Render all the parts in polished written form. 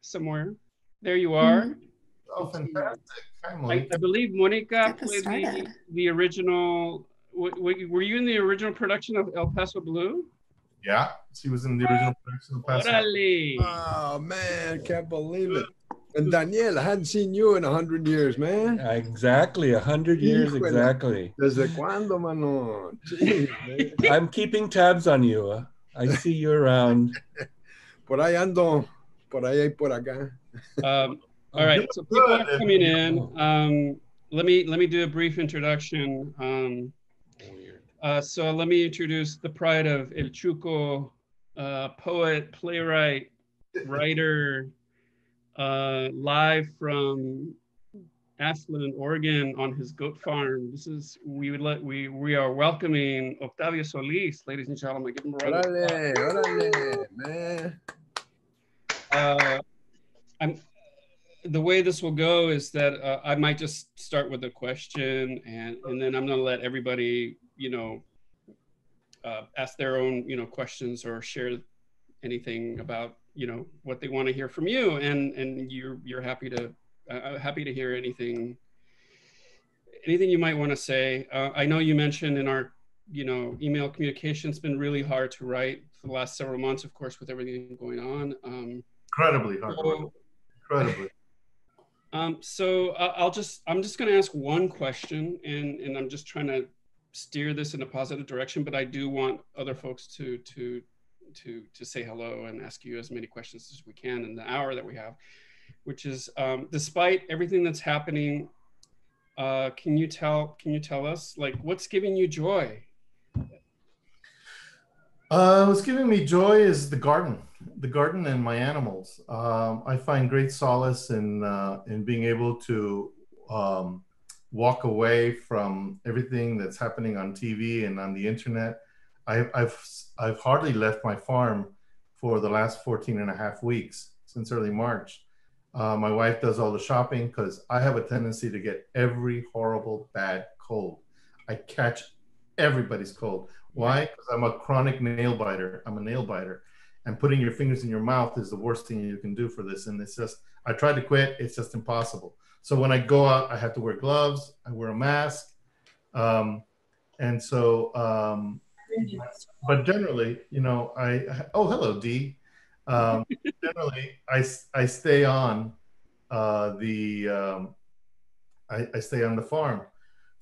somewhere. There you are. Mm-hmm. Oh, fantastic. I believe Monica played the original. Were you in the original production of El Paso Blue? Yeah, she was in the original production of El Paso Blue. Oh, man, can't believe it. And Daniel, I hadn't seen you in 100 years, man. Exactly, 100 years, exactly. Desde cuando, mano? I'm keeping tabs on you. I see you around. Por ahí ando, por ahí y por acá. All right, so people are coming in. Let me do a brief introduction. So let me introduce the pride of El Chuco, poet, playwright, writer, live from Ashland, Oregon, on his goat farm. This is we are welcoming Octavio Solis, ladies and gentlemen. Give him a round. Orale, orale, man. The way this will go is that I might just start with a question, and then I'm going to let everybody, you know, ask their own, you know, questions or share anything about, you know, what they want to hear from you, and you're happy to hear anything you might want to say. I know you mentioned in our, you know, email communication, it's been really hard to write for the last several months, of course, with everything going on. Incredibly hard. So, incredibly. I'm just going to ask one question, and I'm just trying to steer this in a positive direction, but I do want other folks to say hello and ask you as many questions as we can in the hour that we have, which is, despite everything that's happening, can you tell us, like, what's giving you joy? What's giving me joy is the garden and my animals. I find great solace in being able to walk away from everything that's happening on TV and on the internet. I've hardly left my farm for the last 14.5 weeks since early March. My wife does all the shopping because I have a tendency to get every horrible bad cold. I catch everybody's cold. Why? Because I'm a chronic nail biter. I'm a nail biter. And putting your fingers in your mouth is the worst thing you can do for this. And it's just, I tried to quit. It's just impossible. So when I go out, I have to wear gloves. I wear a mask. And so, but generally, you know, oh, hello, Dee. Generally, I stay on I stay on the farm.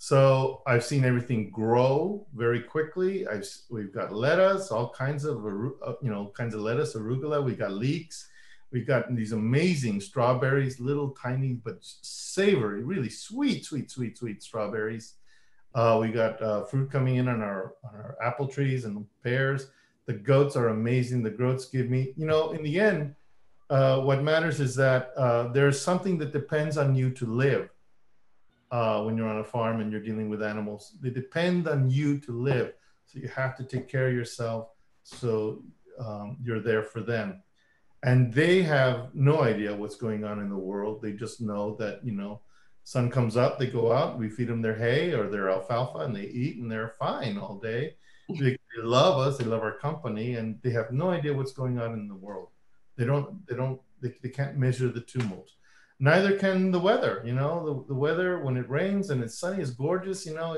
So I've seen everything grow very quickly. We've got lettuce, all kinds of, you know, lettuce, arugula. We've got leeks. We've got these amazing strawberries, little tiny, but savory, really sweet, sweet, sweet, sweet strawberries. We got fruit coming in on our apple trees and pears. The goats are amazing. The goats give me, you know, in the end, what matters is that there's something that depends on you to live. When you're on a farm and you're dealing with animals, they depend on you to live. So you have to take care of yourself. So you're there for them. And they have no idea what's going on in the world. They just know that, you know, sun comes up, they go out, we feed them their hay or their alfalfa and they eat and they're fine all day. They love us, they love our company, and they have no idea what's going on in the world. They can't measure the tumult. Neither can the weather, you know, the weather when it rains and it's sunny is gorgeous, you know,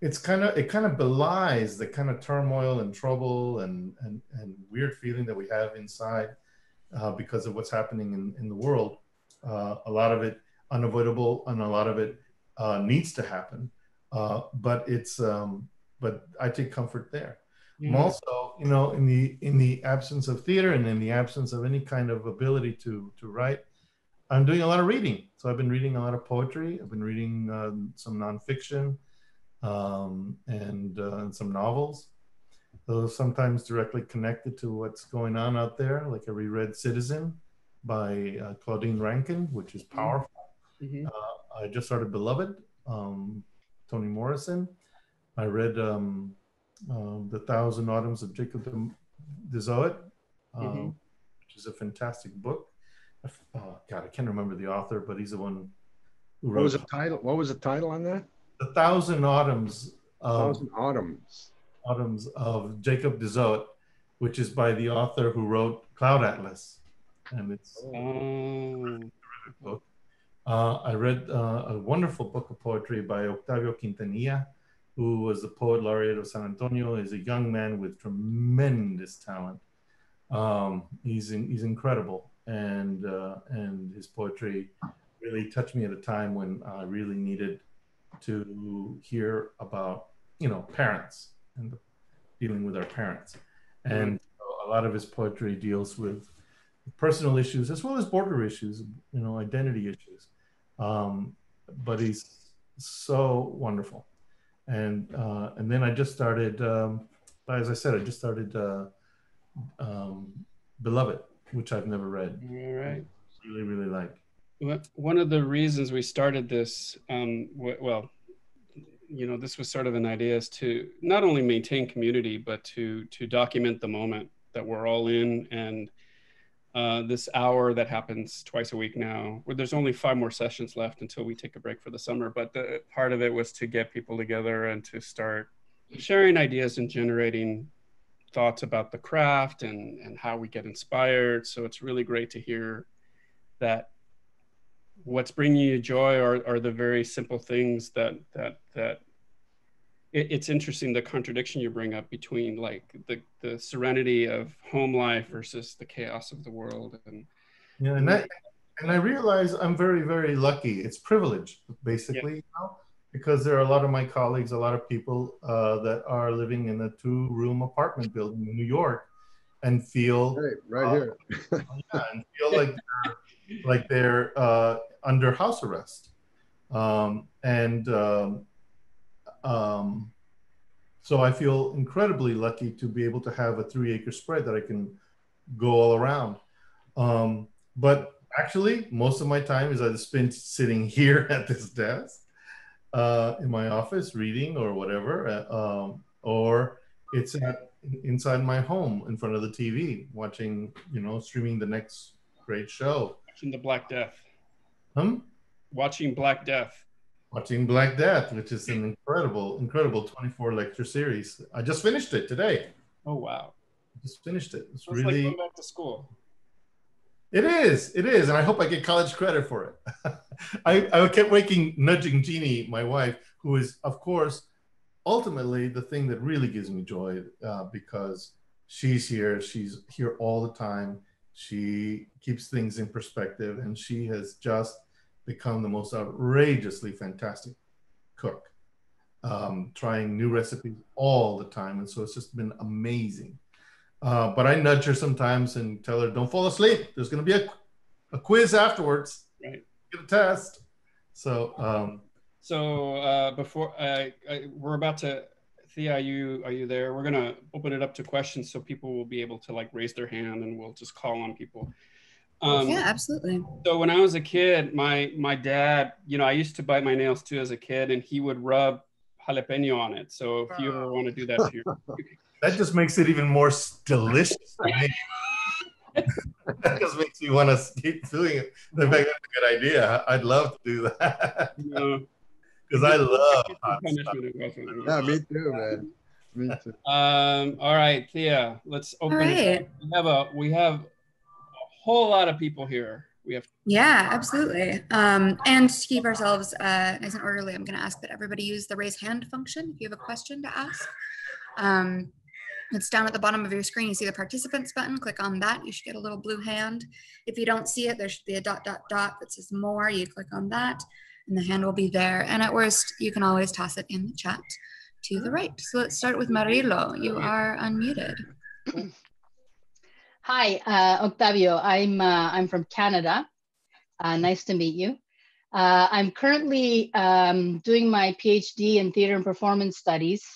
it kind of belies the kind of turmoil and trouble and weird feeling that we have inside because of what's happening in the world. A lot of it unavoidable and a lot of it needs to happen. But I take comfort there. Yeah. I'm also, you know, in the absence of theater and in the absence of any kind of ability to write, I'm doing a lot of reading. So I've been reading a lot of poetry. I've been reading some nonfiction and some novels. Those sometimes directly connected to what's going on out there. Like I reread Citizen by Claudine Rankin, which is powerful. Mm-hmm. I just started Beloved, Toni Morrison. I read The Thousand Autumns of Jacob de Zoet, mm-hmm. which is a fantastic book. Oh, God, I can't remember the author, but he's the one who wrote. What was the title on that? The Thousand Autumns. Autumns of Jacob de Zoet, which is by the author who wrote Cloud Atlas. It's a terrific book. I read a wonderful book of poetry by Octavio Quintanilla, who was the poet laureate of San Antonio. He's a young man with tremendous talent. He's incredible, and his poetry really touched me at a time when I really needed to hear about, you know, parents and dealing with our parents. And a lot of his poetry deals with personal issues as well as border issues, you know, identity issues. But he's so wonderful. And then I just started, as I said, I just started Beloved, which I've never read. All right. Really, really like. One of the reasons we started this, well, you know, this was sort of an idea, is to not only maintain community, but to document the moment that we're all in. And this hour that happens twice a week now, where there's only 5 more sessions left until we take a break for the summer. But the part of it was to get people together and to start sharing ideas and generating thoughts about the craft and how we get inspired. So it's really great to hear that what's bringing you joy are the very simple things that it's interesting, the contradiction you bring up between like the serenity of home life versus the chaos of the world. And yeah, and I realize I'm very, very lucky. It's privilege, basically, yeah. You know, because there are a lot of my colleagues, a lot of people that are living in a 2-room apartment building in New York and feel right here, yeah, and feel like they're under house arrest, so I feel incredibly lucky to be able to have a 3-acre spread that I can go all around. But actually, most of my time is I just been sitting here at this desk in my office, reading or whatever, or it's inside my home in front of the TV, watching, you know, streaming the next great show. Watching the Black Death. Watching Black Death. Watching Black Death, which is an incredible, incredible 24-lecture series. I just finished it today. Oh, wow. Just finished it. It's really like going back to school. It is. It is. And I hope I get college credit for it. I kept nudging Jeannie, my wife, who is, of course, ultimately the thing that really gives me joy, because she's here. She's here all the time. She keeps things in perspective, and she has just become the most outrageously fantastic cook, trying new recipes all the time. And so it's just been amazing. But I nudge her sometimes and tell her, don't fall asleep. There's going to be a quiz afterwards. Right. Get a test. So, before we're about to, Thea, are you there? We're going to open it up to questions so people will be able to like raise their hand and we'll just call on people. Yeah, absolutely. So when I was a kid, my dad, you know, I used to bite my nails too as a kid, and he would rub jalapeno on it. So if you ever want to do that to your... That just makes it even more delicious. That just makes me want to keep doing it. In fact, that's a good idea. I'd love to do that. Because I love hot stuff. Yeah, me too, man. Me too. All right, Thea, let's open it up. We have whole lot of people here. We have. Yeah, absolutely. And to keep ourselves nice and orderly, I'm going to ask that everybody use the raise hand function if you have a question to ask. It's down at the bottom of your screen. You see the participants button. Click on that. You should get a little blue hand. If you don't see it, there should be a ... that says more. You click on that and the hand will be there. And at worst, you can always toss it in the chat to the right. So let's start with Marilo. You are unmuted. Hi, Octavio. I'm from Canada. Nice to meet you. I'm currently doing my PhD in theater and performance studies,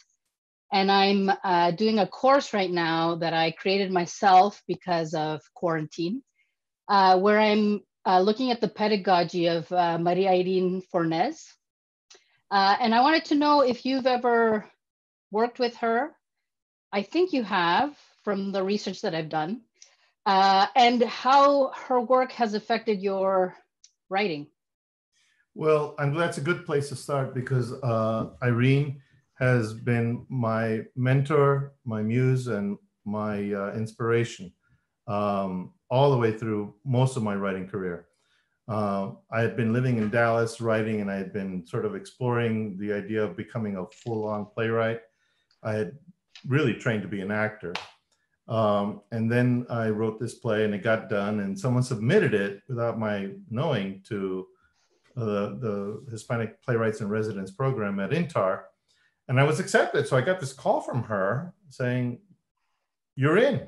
and I'm doing a course right now that I created myself because of quarantine, where I'm looking at the pedagogy of Maria Irene Fornez. And I wanted to know if you've ever worked with her. I think you have, from the research that I've done. And how her work has affected your writing. Well, I'm glad it's a good place to start, because Irene has been my mentor, my muse, and my inspiration. all the way through most of my writing career. I had been living in Dallas writing, and I had been sort of exploring the idea of becoming a full-on playwright. I had really trained to be an actor. And then I wrote this play and it got done, and someone submitted it without my knowing to the Hispanic Playwrights in Residence program at INTAR. And I was accepted. So I got this call from her saying, "You're in."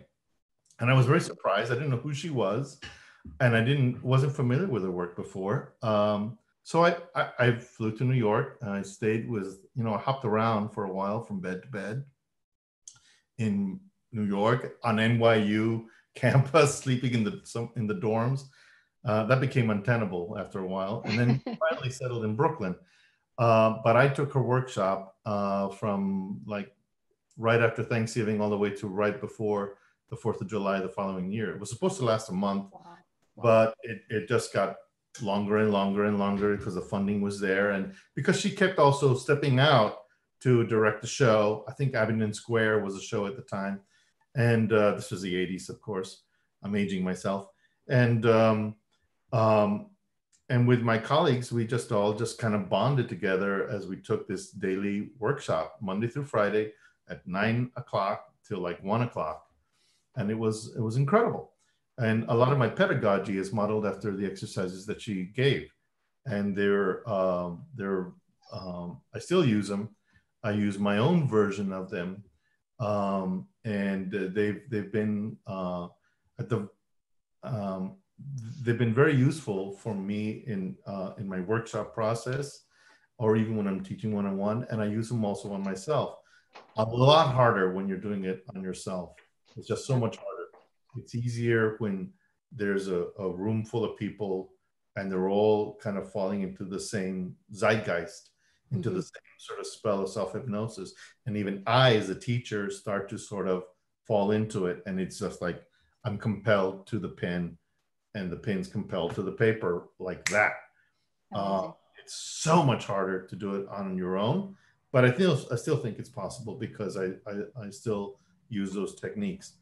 And I was very surprised. I didn't know who she was, and I wasn't familiar with her work before. So I flew to New York, and I stayed with, you know, I hopped around for a while from bed to bed in New York, on NYU campus, sleeping in the dorms. That became untenable after a while, and then finally settled in Brooklyn. But I took her workshop from like right after Thanksgiving all the way to right before the 4th of July the following year. It was supposed to last a month, but it just got longer and longer and longer because the funding was there. And because she kept also stepping out to direct the show. I think Abingdon Square was a show at the time. And this was the 80s, of course. I'm aging myself. And with my colleagues, we just all just kind of bonded together as we took this daily workshop, Monday through Friday at 9 o'clock till like 1 o'clock. And it was incredible. And a lot of my pedagogy is modeled after the exercises that she gave. And I still use them. I use my own version of them. They've been very useful for me in my workshop process, or even when I'm teaching one-on-one, and I use them also on myself. A lot harder when you're doing it on yourself. It's just so much harder. It's easier when there's a room full of people and they're all kind of falling into the same zeitgeist, into the same sort of spell of self-hypnosis. And even I, as a teacher, start to sort of fall into it. And it's just like, I'm compelled to the pen, and the pen's compelled to the paper, like that. It's so much harder to do it on your own, but I still think it's possible because I still use those techniques.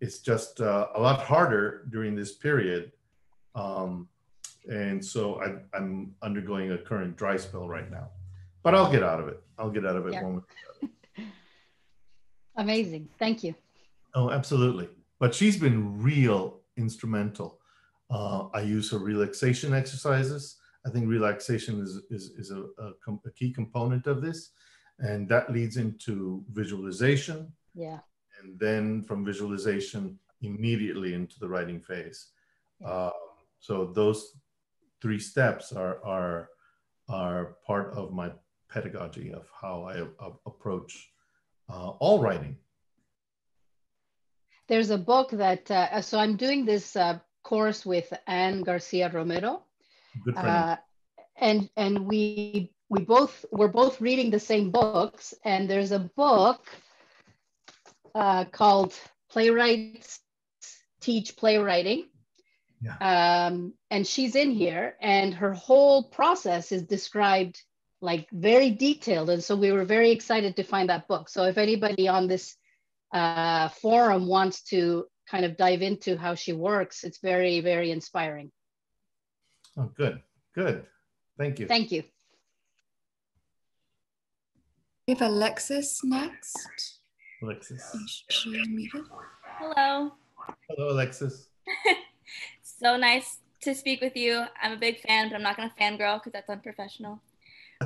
It's just a lot harder during this period. And so I'm undergoing a current dry spell right now. But I'll get out of it. I'll get out of it one way. Amazing. Thank you. Oh, absolutely. But she's been real instrumental. I use her relaxation exercises. I think relaxation is a key component of this. And that leads into visualization. Yeah. And then from visualization, immediately into the writing phase. Yeah. So those three steps are part of my pedagogy of how I approach all writing. There's a book that, so I'm doing this course with Anne Garcia Romero. Good friend. And we're both reading the same books, and there's a book called Playwrights Teach Playwriting. Yeah. And she's in here, and her whole process is described like very detailed. And so we were very excited to find that book. So if anybody on this forum wants to kind of dive into how she works, it's very, very inspiring. Oh, good. Good. Thank you. Thank you. We have Alexis next. Alexis. Hello. Hello, Alexis. So nice to speak with you. I'm a big fan, but I'm not going to fangirl because that's unprofessional.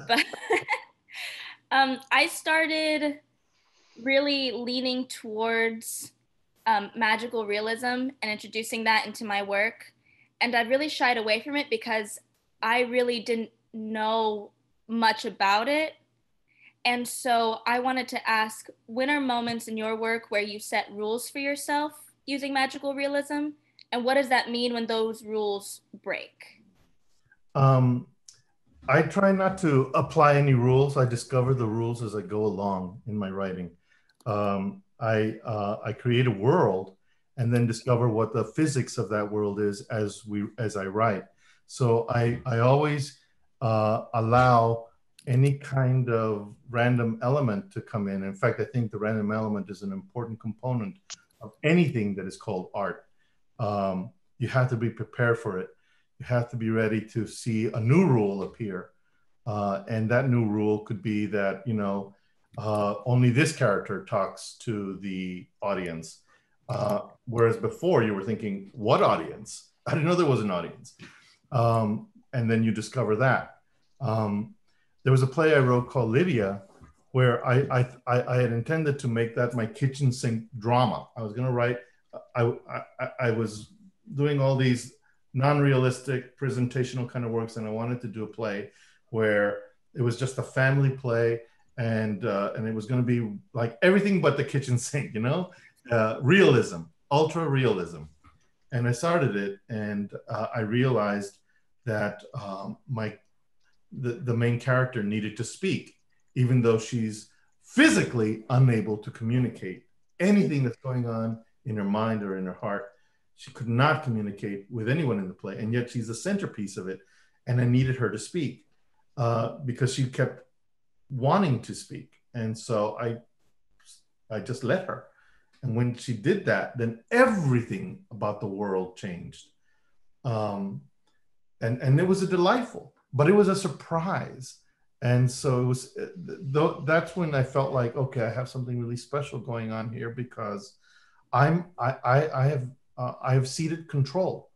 But I started really leaning towards magical realism and introducing that into my work. And I really shied away from it because I really didn't know much about it. And so I wanted to ask, when are moments in your work where you set rules for yourself using magical realism? And what does that mean when those rules break? I try not to apply any rules. I discover the rules as I go along in my writing. I create a world and then discover what the physics of that world is as I write. So I always allow any kind of random element to come in. In fact, I think the random element is an important component of anything that is called art. You have to be prepared for it. You have to be ready to see a new rule appear. And that new rule could be that, you know, only this character talks to the audience. Whereas before you were thinking, what audience? I didn't know there was an audience. And then you discover that. There was a play I wrote called Lydia, where I had intended to make that my kitchen sink drama. I was gonna write, I was doing all these non-realistic presentational kind of works, and I wanted to do a play where it was just a family play, and it was gonna be like everything but the kitchen sink, you know? Realism, ultra realism. And I started it, and I realized that the main character needed to speak, even though she's physically unable to communicate anything that's going on in her mind or in her heart. She could not communicate with anyone in the play, and yet she's the centerpiece of it. And I needed her to speak because she kept wanting to speak. And so I just let her. And when she did that, then everything about the world changed. And it was a delightful, but it was a surprise. And so it was, that's when I felt like, okay, I have something really special going on here, because I have ceded control.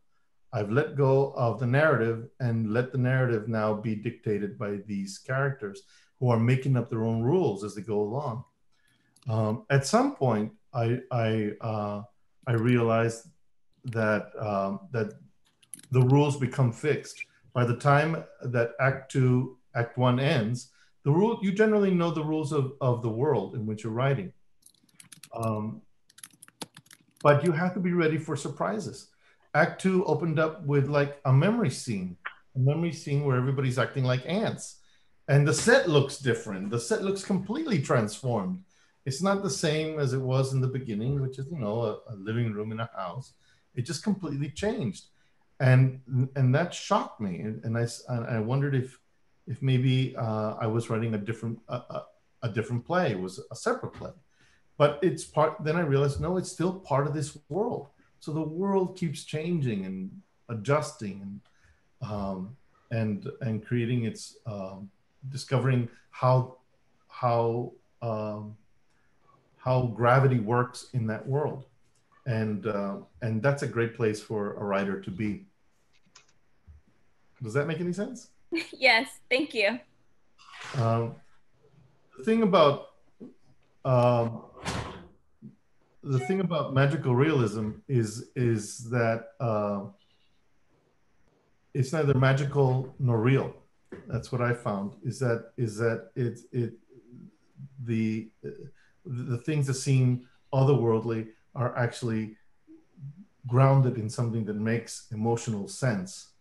I've let go of the narrative and let the narrative now be dictated by these characters who are making up their own rules as they go along. At some point, I realized that that the rules become fixed. By the time that Act 1 ends, the rule, you generally know the rules of the world in which you're writing. But you have to be ready for surprises. Act 2 opened up with like a memory scene where everybody's acting like ants. And the set looks different. The set looks completely transformed. It's not the same as it was in the beginning, which is, you know, a living room in a house. It just completely changed. And that shocked me. And I wondered if maybe I was writing a different play. It was a separate play. But it's part, then I realized, no, it's still part of this world. So the world keeps changing and adjusting and creating its, discovering how gravity works in that world. And that's a great place for a writer to be. Does that make any sense? Yes, thank you. The thing about magical realism is that it's neither magical nor real. That's what I found. Is that the things that seem otherworldly are actually grounded in something that makes emotional sense.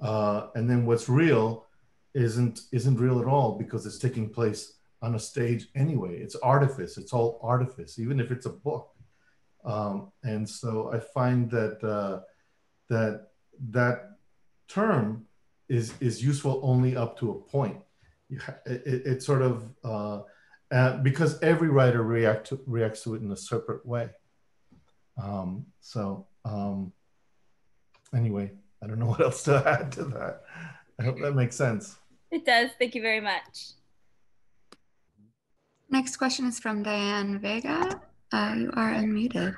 And then what's real isn't real at all, because it's taking place on a stage anyway. It's artifice, it's all artifice, even if it's a book. And so I find that that term is useful only up to a point. It sort of, because every writer reacts to it in a separate way. Anyway, I don't know what else to add to that. I hope that makes sense. It does. Thank you very much. Next question is from Diane Vega. You are unmuted.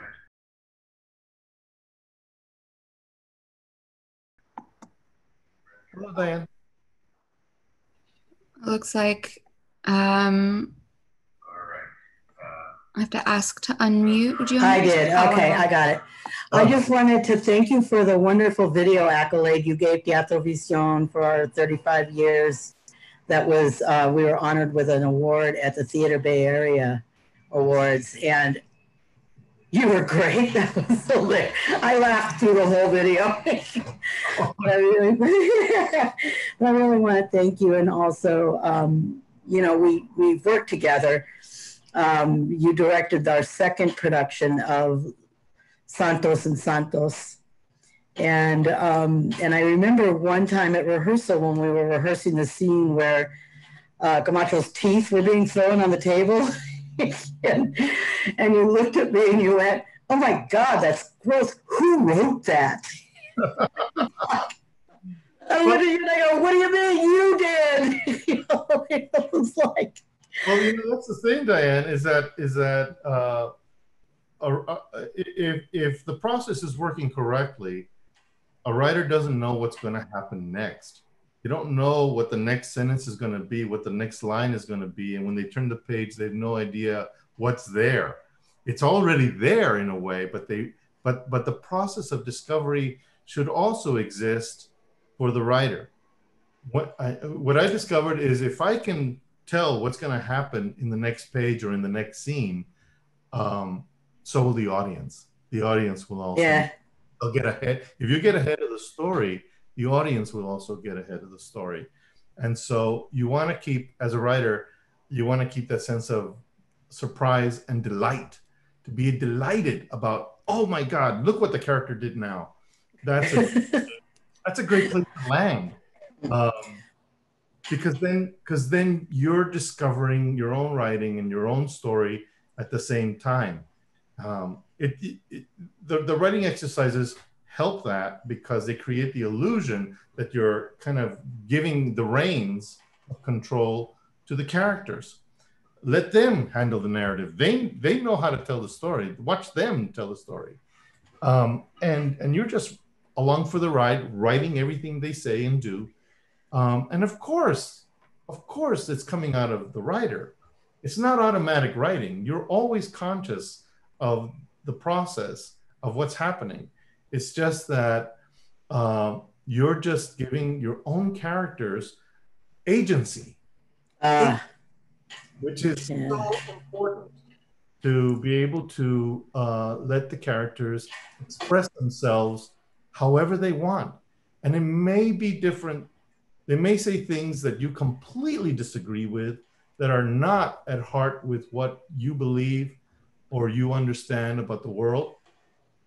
Hello, Diane. Looks like I have to ask to unmute. Would you? I did. Okay, I got it. I just wanted to thank you for the wonderful video accolade you gave Teatro Visión for our 35 years. That was, we were honored with an award at the Theater Bay Area Awards, and you were great. That was so lit. I laughed through the whole video. I really want to thank you, and also, you know, we've worked together. You directed our second production of Santos and Santos. And I remember one time at rehearsal when we were rehearsing the scene where Camacho's teeth were being thrown on the table, and you looked at me and you went, oh my God, that's gross. Who wrote that? What do you mean you did? You know, it was like. Well, you know, that's the thing, Diane, is that if the process is working correctly, a writer doesn't know what's going to happen next. You don't know what the next sentence is going to be, what the next line is going to be. And when they turn the page, they have no idea what's there. It's already there in a way, but the process of discovery should also exist for the writer. What I discovered is if I can tell what's going to happen in the next page or in the next scene, so will the audience. The audience will also they'll get ahead. If you get ahead of the story, the audience will also get ahead of the story. And so you want to keep, as a writer, you want to keep that sense of surprise and delight, to be delighted about, oh my God, look what the character did now. That's a that's a great place to land, because then you're discovering your own writing and your own story at the same time. The writing exercises help that because they create the illusion that you're kind of giving the reins of control to the characters. Let them handle the narrative. They know how to tell the story. Watch them tell the story, and you're just along for the ride, writing everything they say and do. And of course, it's coming out of the writer. It's not automatic writing. You're always conscious of the process of what's happening. It's just that you're just giving your own characters agency, which is so important, to be able to let the characters express themselves however they want. And it may be different. They may say things that you completely disagree with, that are not at heart with what you believe or you understand about the world.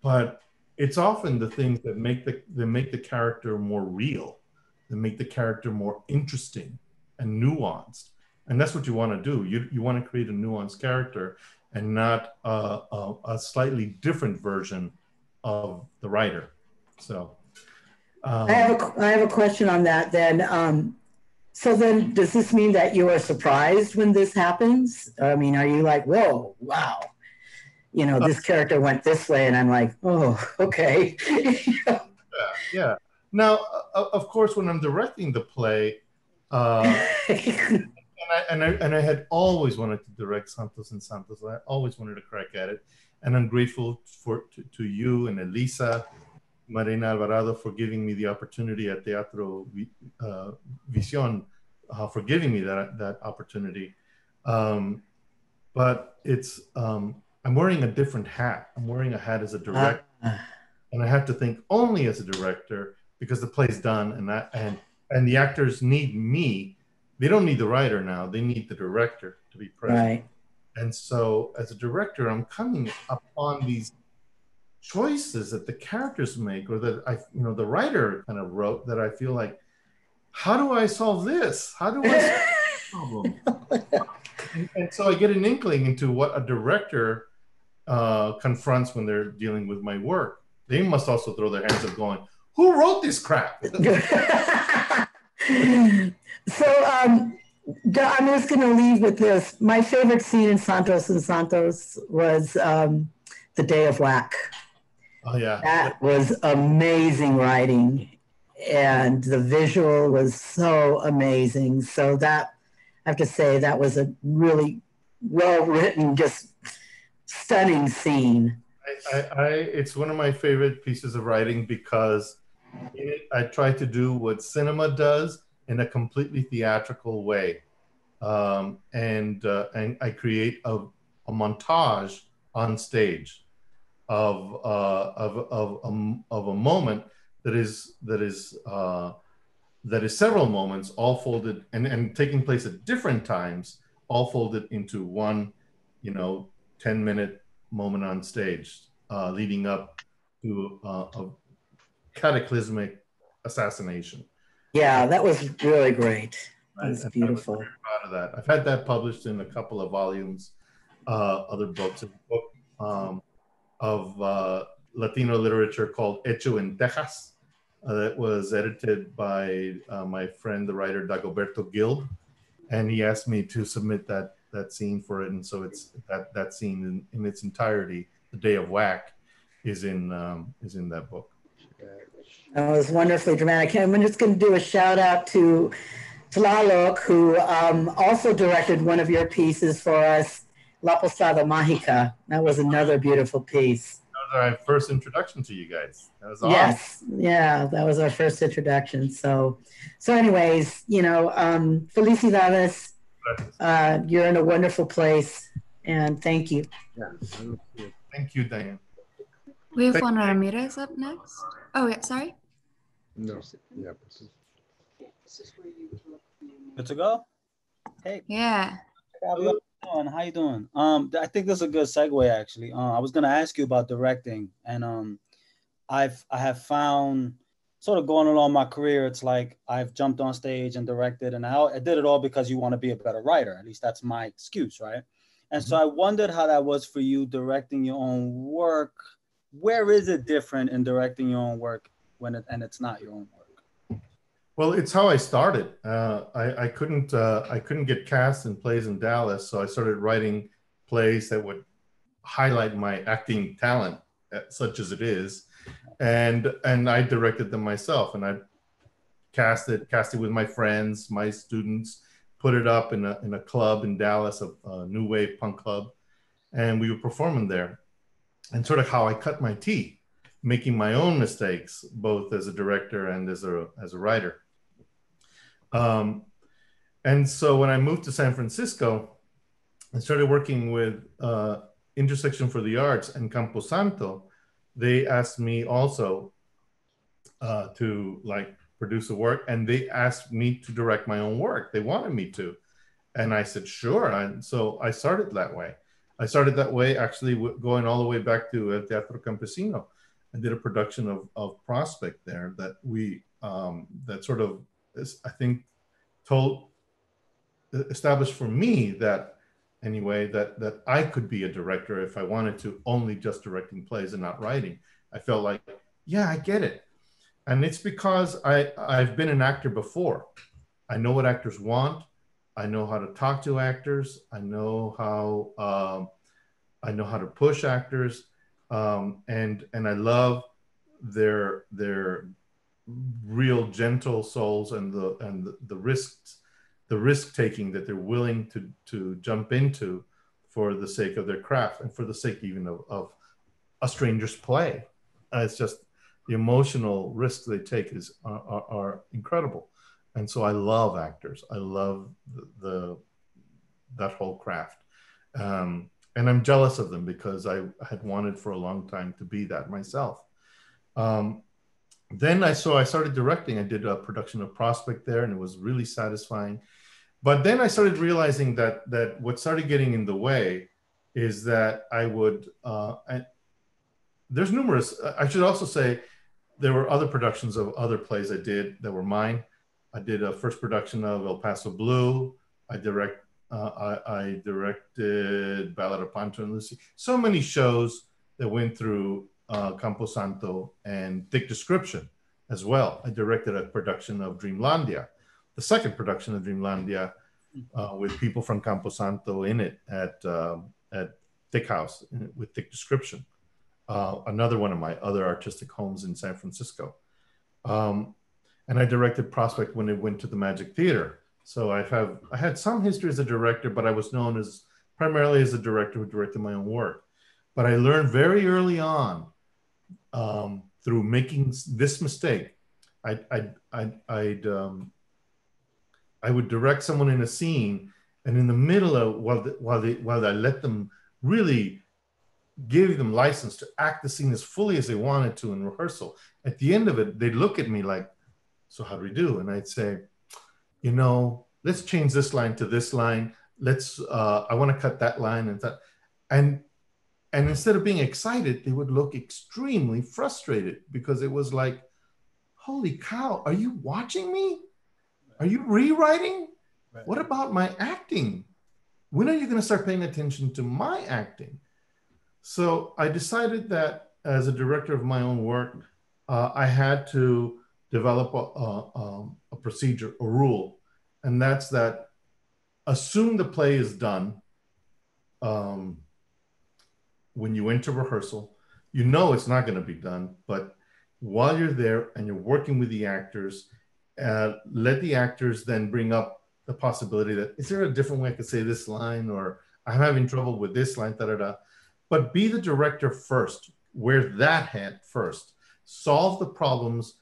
But it's often the things that make the character more real, that make the character more interesting and nuanced. And that's what you want to do. You want to create a nuanced character and not a slightly different version of the writer. So I have a question on that then. So then does this mean that you are surprised when this happens? I mean, are you like, whoa, wow, you know, this character went this way and I'm like, oh, okay. Yeah. Now, of course, when I'm directing the play, and I had always wanted to direct Santos and Santos. I always wanted to crack at it. And I'm grateful to you and Elisa, Marina Alvarado, for giving me the opportunity at Teatro Visión, for giving me that opportunity. But it's, I'm wearing a different hat. I'm wearing a hat as a director. And I have to think only as a director because the play's done and the actors need me. They don't need the writer now. They need the director to be present. Right. And so as a director, I'm coming upon these choices that the characters make, or that the writer kind of wrote, that I feel like, how do I solve this? How do I solve this problem? And so I get an inkling into what a director confronts when they're dealing with my work. They must also throw their hands up going, who wrote this crap? So I'm just going to leave with this. My favorite scene in Santos and Santos was the Day of Whack. Oh, yeah. That was amazing writing. And the visual was so amazing. So that, I have to say, that was a really well-written, just stunning scene. It's one of my favorite pieces of writing because I try to do what cinema does in a completely theatrical way. And I create a montage on stage of a moment that is several moments, all folded and taking place at different times, all folded into one, 10-minute moment on stage, leading up to a cataclysmic assassination. Yeah, that was really great. That was beautiful. I was very proud of that. I've had that published in a couple of volumes, other books. of Latino literature called Hecho en Texas that was edited by my friend, the writer Dagoberto Guild. And he asked me to submit that scene for it. And so it's that scene in its entirety, The Day of Whack, is in that book. That was wonderfully dramatic. And I'm just going to do a shout out to Tlaloc, who also directed one of your pieces for us, La Posada Mágica. That was another beautiful piece. That was our first introduction to you guys. That was awesome. Yes, yeah, that was our first introduction. So anyways, you know, felicidades. You're in a wonderful place, and thank you. Yeah. Thank you, Diane. We have Juan Ramirez up next. Oh, yeah, sorry. No, yeah. Good to go? Hey. Yeah. How you doing? I think this is a good segue, actually. I was gonna ask you about directing, and I have found, sort of going along my career, it's like I've jumped on stage and directed, and I did it all because you want to be a better writer. At least that's my excuse, right? And so I wondered how that was for you, directing your own work. Where is it different in directing your own work when it's not your own work? Well, it's how I started. I couldn't get cast in plays in Dallas, so I started writing plays that would highlight my acting talent, such as it is, and I directed them myself, and I cast it with my friends, my students, put it up in a club in Dallas, a new wave punk club, and we were performing there. And sort of how I cut my teeth, making my own mistakes, both as a director and as a writer. And so when I moved to San Francisco, I started working with Intersection for the Arts and Camposanto. They asked me also to like produce a work, and they asked me to direct my own work. They wanted me to, and I said sure. And so I started that way. I started that way, actually, going all the way back to Teatro Campesino. I did a production of Prospect there that we, that sort of, I think, established for me that, anyway, that I could be a director if I wanted to, only just directing plays and not writing. I felt like, yeah, I get it. And it's because I've been an actor before. I know what actors want. I know how to talk to actors. I know how to push actors, and I love their real gentle souls and the risks, the risk taking that they're willing to jump into for the sake of their craft and for the sake even of a stranger's play. It's just the emotional risks they take are incredible. And so I love actors. I love that whole craft. And I'm jealous of them because I had wanted for a long time to be that myself. Then I started directing. I did a production of Prospect there, and it was really satisfying. But then I started realizing that what started getting in the way is that I would, there's numerous, I should also say, there were other productions of other plays I did that were mine. I did a first production of El Paso Blue. I directed Ballad of Pancho and Lucy. So many shows that went through Camposanto and Thick Description as well. I directed a production of Dreamlandia, the second production of Dreamlandia, with people from Camposanto in it at Thick House with Thick Description. Another one of my other artistic homes in San Francisco. And I directed Prospect when it went to the Magic Theater. So I had some history as a director, but I was known as primarily as a director who directed my own work. But I learned very early on through making this mistake. I would direct someone in a scene, and in the middle of while I let them really give them license to act the scene as fully as they wanted to in rehearsal. At the end of it, they'd look at me like, so how do we do? And I'd say, you know, let's change this line to this line. I want to cut that line and that. And instead of being excited, they would look extremely frustrated because it was like, holy cow, are you watching me? Are you rewriting? Right. What about my acting? When are you going to start paying attention to my acting? So I decided that as a director of my own work, I had to develop a procedure, a rule, and that's that assume the play is done when you enter rehearsal. You know it's not going to be done, but while you're there and you're working with the actors, let the actors then bring up the possibility that, is there a different way I could say this line, or I'm having trouble with this line, da da da. But be the director first, wear that hat first, solve the problems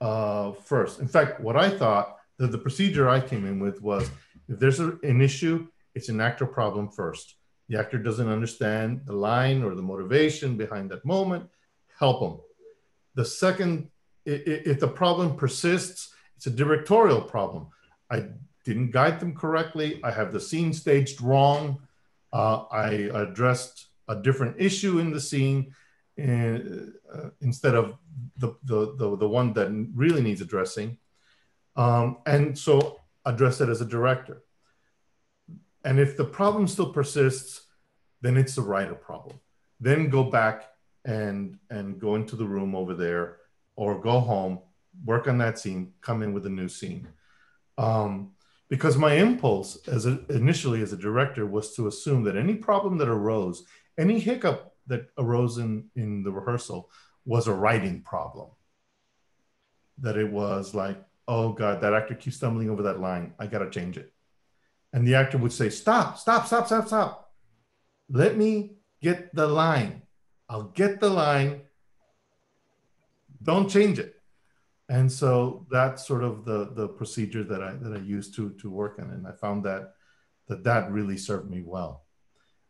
first. In fact, what I thought, that the procedure I came in with was, if there's an issue, it's an actor problem first. The actor doesn't understand the line or the motivation behind that moment, help them. The second, if the problem persists, it's a directorial problem. I didn't guide them correctly. I have the scene staged wrong. I addressed a different issue in the scene instead of the one that really needs addressing. And so address it as a director. And if the problem still persists, then it's the writer problem. Then go back and go into the room over there, or go home, work on that scene, come in with a new scene. Because my impulse initially as a director was to assume that any problem that arose, any hiccup that arose in the rehearsal was a writing problem. That it was like, oh God, that actor keeps stumbling over that line. I gotta change it. And the actor would say, stop, stop, stop, stop, stop. Let me get the line. I'll get the line. Don't change it. And so that's sort of the procedure that I used to work on. And I found that really served me well.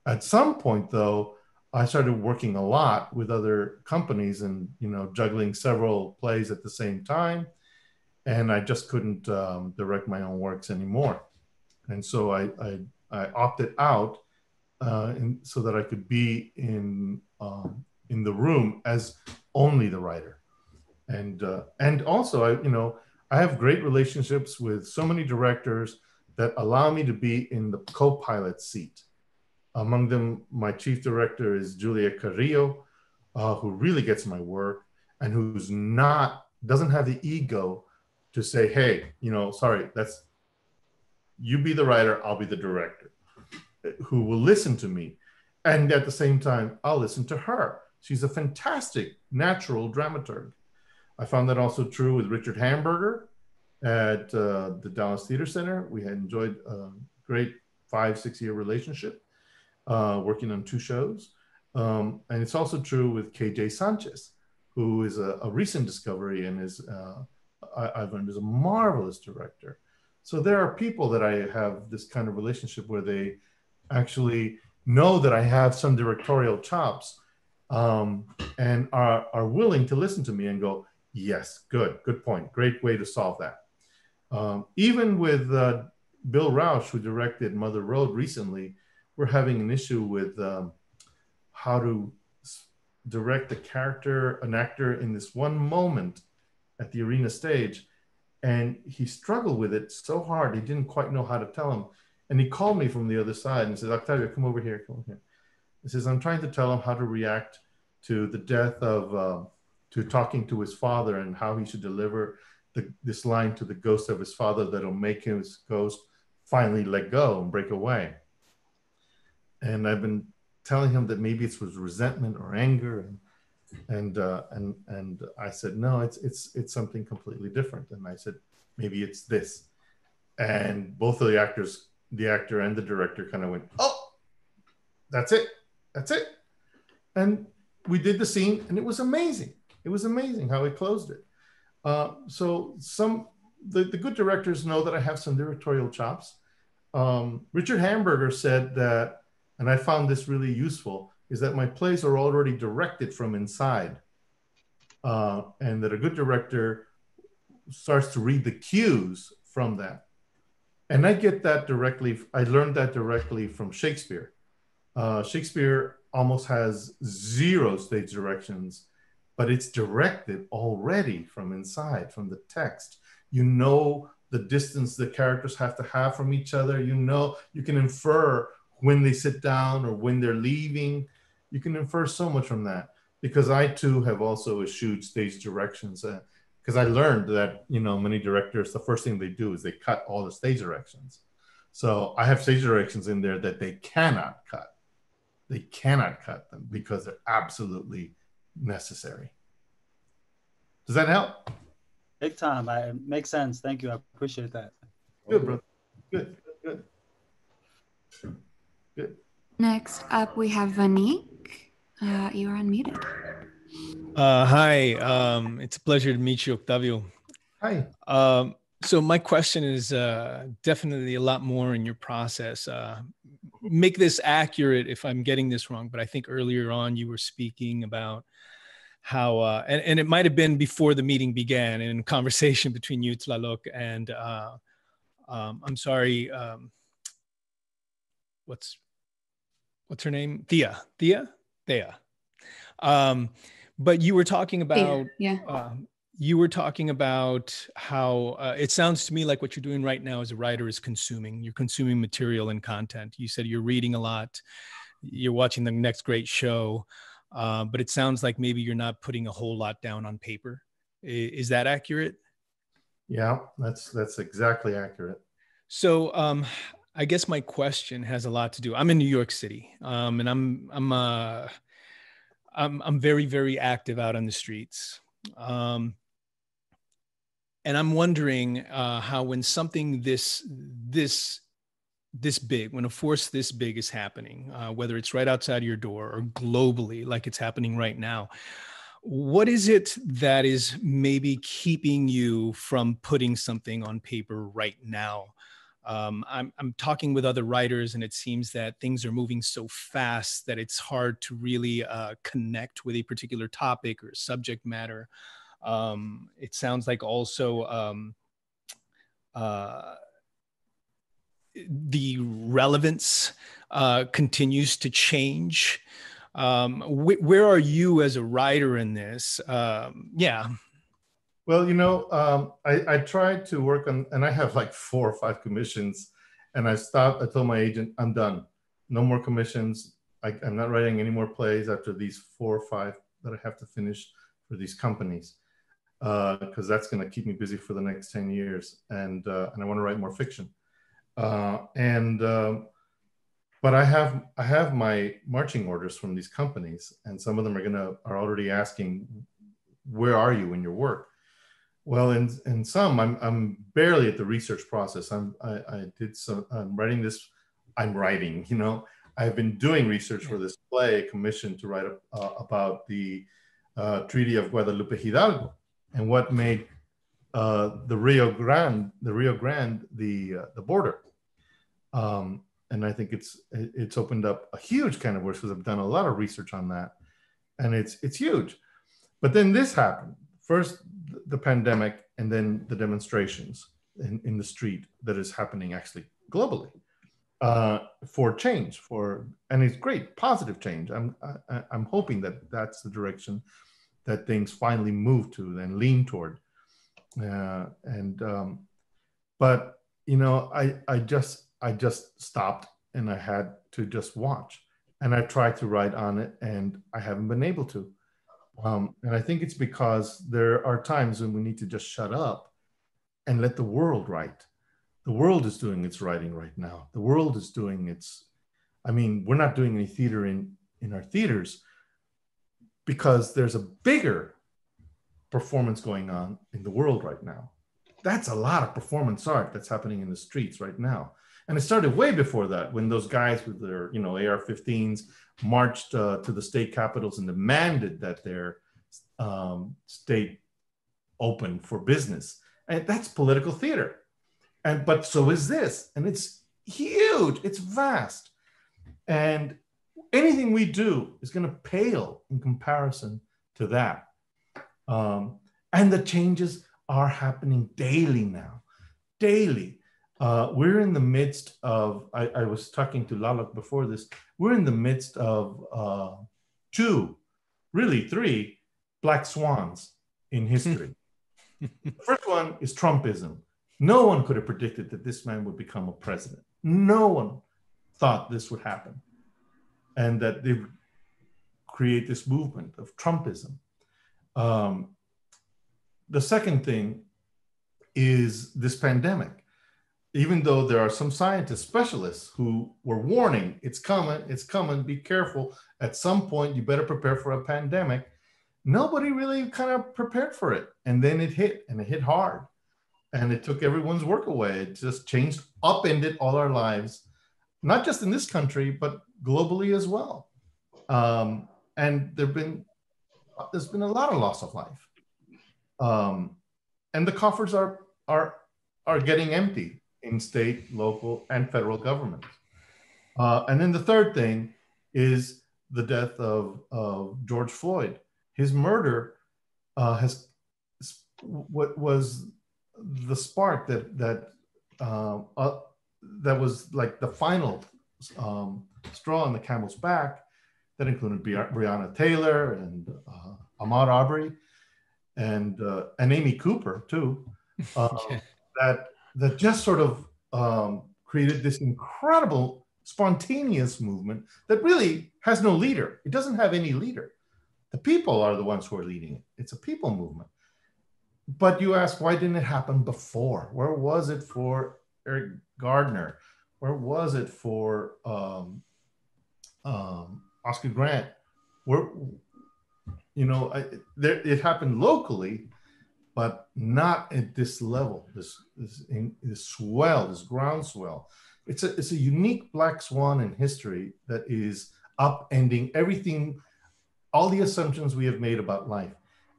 At some point though, I started working a lot with other companies and, you know, juggling several plays at the same time. And I just couldn't direct my own works anymore. And so I opted out so that I could be in the room as only the writer. And also, I have great relationships with so many directors that allow me to be in the co-pilot seat. Among them, my chief director is Julia Carrillo, who really gets my work and who's doesn't have the ego to say, hey, sorry, you be the writer, I'll be the director, who will listen to me. And at the same time, I'll listen to her. She's a fantastic natural dramaturg. I found that also true with Richard Hamburger at the Dallas Theater Center. We had enjoyed a great 5-6 year relationship working on two shows. And it's also true with KJ Sanchez, who is a recent discovery and is, I've learned, is a marvelous director. So there are people that I have this kind of relationship where they actually know that I have some directorial chops and are willing to listen to me and go, yes, good point. Great way to solve that. Even with Bill Rausch, who directed Mother Road recently, we're having an issue with how to direct an actor in this one moment at the arena stage. And he struggled with it so hard, he didn't quite know how to tell him. And he called me from the other side and said, Octavio, come over here, come over here. He says, I'm trying to tell him how to react to the death of, to talking to his father and how he should deliver this line to the ghost of his father that'll make his ghost finally let go and break away. And I've been telling him that maybe it was resentment or anger. And I said, no, it's something completely different. And I said, maybe it's this. And both of the actors, the actor and the director, kind of went, oh, that's it. That's it. And we did the scene and it was amazing. It was amazing how we closed it. So the good directors know that I have some directorial chops. Richard Hamburger said that, and I found this really useful, is that my plays are already directed from inside and that a good director starts to read the cues from that. And I learned that directly from Shakespeare. Shakespeare almost has zero stage directions, but it's directed already from inside, from the text. You know the distance the characters have to have from each other. You can infer when they sit down or when they're leaving. you can infer so much from that, because I too have also eschewed stage directions, because I learned that, you know, many directors, the first thing they do is they cut all the stage directions. So I have stage directions in there that they cannot cut. They cannot cut them because they're absolutely necessary. Does that help? Big time. It makes sense. Thank you. I appreciate that. Good, brother. Good, good, good. Next up, we have Vanik. You are unmuted. Hi. It's a pleasure to meet you, Octavio. Hi. So my question is definitely a lot more in your process. Make this accurate if I'm getting this wrong, but I think earlier on you were speaking about how, and it might have been before the meeting began, in conversation between you, Tlaloc, and I'm sorry, what's her name? Thea. But you were talking about, yeah. You were talking about how it sounds to me like what you're doing right now as a writer is consuming. You're consuming material and content. You said you're reading a lot. You're watching the next great show. But it sounds like maybe you're not putting a whole lot down on paper. Is that accurate? Yeah, that's exactly accurate. So I guess my question has a lot to do. I'm in New York City, and I'm very, very active out on the streets. And I'm wondering how, when something this big, when a force this big is happening, whether it's right outside your door or globally, like it's happening right now, what is it that is maybe keeping you from putting something on paper right now? I'm talking with other writers, and it seems that things are moving so fast that it's hard to really connect with a particular topic or subject matter. It sounds like also the relevance continues to change. Where are you as a writer in this? Yeah. Well, you know, I tried to work on, and I have like 4 or 5 commissions, and I stopped. I told my agent, I'm done. No more commissions. I'm not writing any more plays after these 4 or 5 that I have to finish for these companies, because that's going to keep me busy for the next 10 years. And I want to write more fiction. But I have my marching orders from these companies, and some of them are already asking, where are you in your work? Well, in some, I'm barely at the research process. I'm writing, you know. I've been doing research for this play commissioned to write about the Treaty of Guadalupe Hidalgo and what made the Rio Grande, the border. And I think it's opened up a huge kind of work, because I've done a lot of research on that, and it's huge. But then this happened. First, the pandemic, and then the demonstrations in the street that is happening actually globally for change, and it's great, positive change. I'm hoping that that's the direction that things finally move to and lean toward. But you know, I just stopped, and I had to just watch, and I tried to write on it, and I haven't been able to. And I think it's because there are times when we need to just shut up and let the world write. The world is doing its writing right now. The world is doing its, I mean, we're not doing any theater in our theaters because there's a bigger performance going on in the world right now. That's a lot of performance art that's happening in the streets right now. And it started way before that, when those guys with their, you know, AR-15s marched to the state capitals and demanded that their state open for business. And that's political theater. But so is this. And it's huge. It's vast. And anything we do is going to pale in comparison to that. And the changes are happening daily now, daily. We're in the midst of, I was talking to Tlaloc before this, we're in the midst of 2, really 3 black swans in history. The first one is Trumpism. No one could have predicted that this man would become a president. No one thought this would happen. And that create this movement of Trumpism. The second thing is this pandemic. Even though there are some scientists, specialists who were warning, it's coming, be careful. At some point, you better prepare for a pandemic. Nobody really kind of prepared for it. And then it hit, and it hit hard. And it took everyone's work away. It just changed, upended all our lives, not just in this country, but globally as well. And there's been a lot of loss of life. And the coffers are getting empty in state, local, and federal governments. And then the third thing is the death of George Floyd. His murder was the spark that was like the final straw on the camel's back. That included Breonna Taylor and Ahmaud Arbery and Amy Cooper too. Yeah. That just sort of created this incredible spontaneous movement that really has no leader. It doesn't have any leader. The people are the ones who are leading it. It's a people movement. But you ask, why didn't it happen before? Where was it for Eric Gardner? Where was it for Oscar Grant? Where, you know, it happened locally, but not at this level, this swell, this groundswell. It's a unique black swan in history that is upending everything, all the assumptions we have made about life.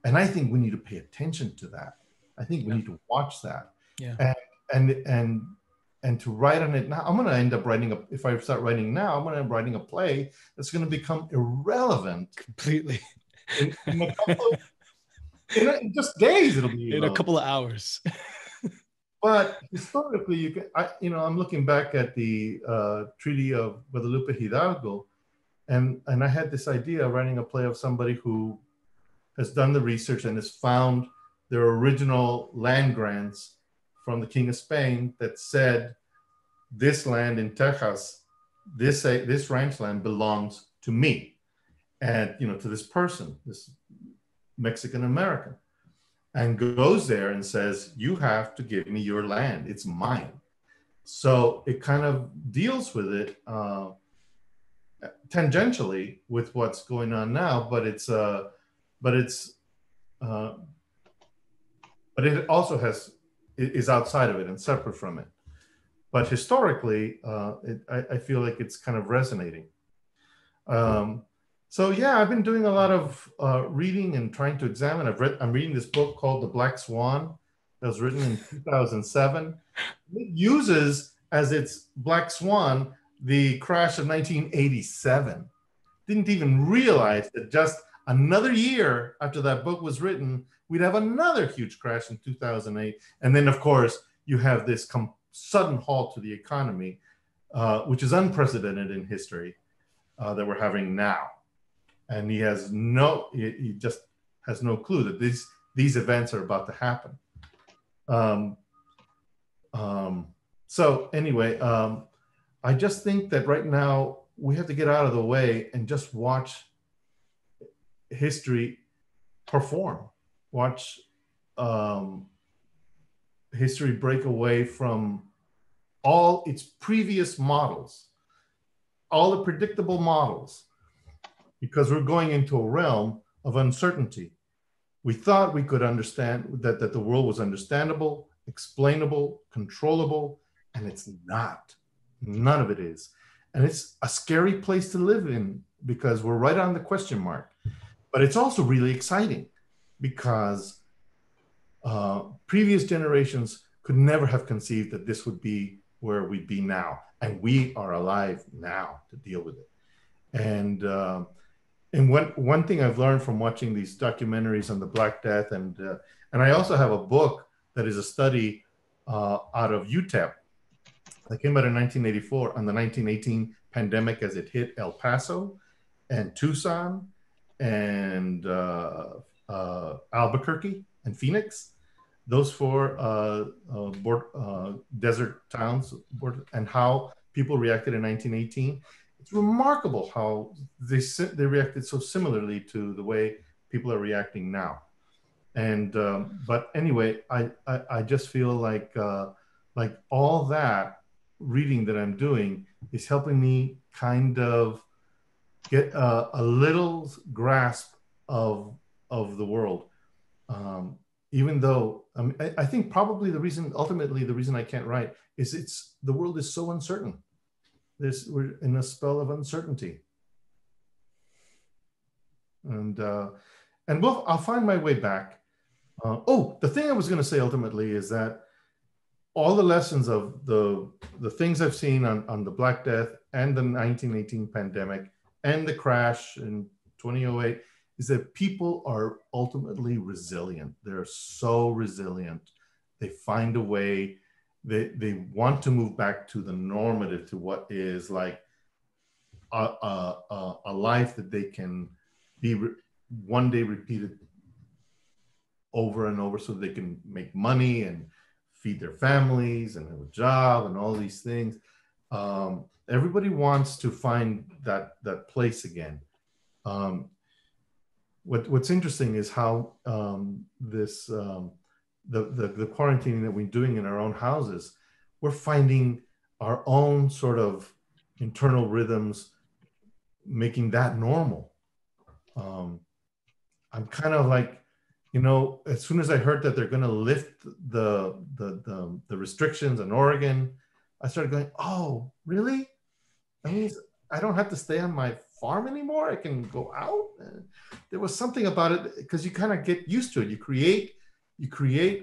And I think we need to pay attention to that. I think we need to watch that. Yeah. And to write on it now. I'm going to end up writing if I start writing now, I'm going to end up writing a play that's going to become irrelevant completely. In a couple of, in just days, it'll be in a couple of hours. But historically, I'm looking back at the Treaty of Guadalupe Hidalgo, and I had this idea of writing a play of somebody who has done the research and has found their original land grants from the King of Spain that said, this land in Texas, this ranch land belongs to me, and to this person, this Mexican American, and goes there and says, you have to give me your land, it's mine. So it kind of deals with it tangentially with what's going on now, but it also is outside of it and separate from it. But historically, I feel like it's kind of resonating. So yeah, I've been doing a lot of reading and trying to examine. I'm reading this book called The Black Swan that was written in 2007. It uses as its Black Swan the crash of 1987. Didn't even realize that just another year after that book was written, we'd have another huge crash in 2008. And then, of course, you have this sudden halt to the economy, which is unprecedented in history, that we're having now. And he just has no clue that these events are about to happen. So anyway, I just think that right now we have to get out of the way and just watch history perform, watch history break away from all its previous models, all the predictable models, because we're going into a realm of uncertainty. We thought we could understand that the world was understandable, explainable, controllable, and it's not. None of it is. And it's a scary place to live in because we're right on the question mark. But it's also really exciting because previous generations could never have conceived that this would be where we'd be now. And we are alive now to deal with it. And one thing I've learned from watching these documentaries on the Black Death, and I also have a book that is a study out of UTEP that came out in 1984 on the 1918 pandemic as it hit El Paso and Tucson and Albuquerque and Phoenix, those four desert towns, and how people reacted in 1918. it's remarkable how they reacted so similarly to the way people are reacting now. And but anyway, I just feel like all that reading that I'm doing is helping me kind of get a little grasp of the world. Even though I think probably ultimately the reason I can't write is the world is so uncertain. We're in a spell of uncertainty. And I'll find my way back. Oh, the thing I was gonna say ultimately is that all the lessons of the things I've seen on the Black Death and the 1918 pandemic and the crash in 2008 is that people are ultimately resilient. They're so resilient. They find a way, they want to move back to the normative, to what is like a life that they can be one day repeated over and over so they can make money and feed their families and have a job and all these things. Everybody wants to find that place again. What's interesting is how the quarantining that we're doing in our own houses, we're finding our own sort of internal rhythms, making that normal. I'm kind of like, as soon as I heard that they're going to lift the restrictions in Oregon, I started going, oh, really? That means I don't have to stay on my farm anymore. I can go out. There was something about it, because you kind of get used to it. You create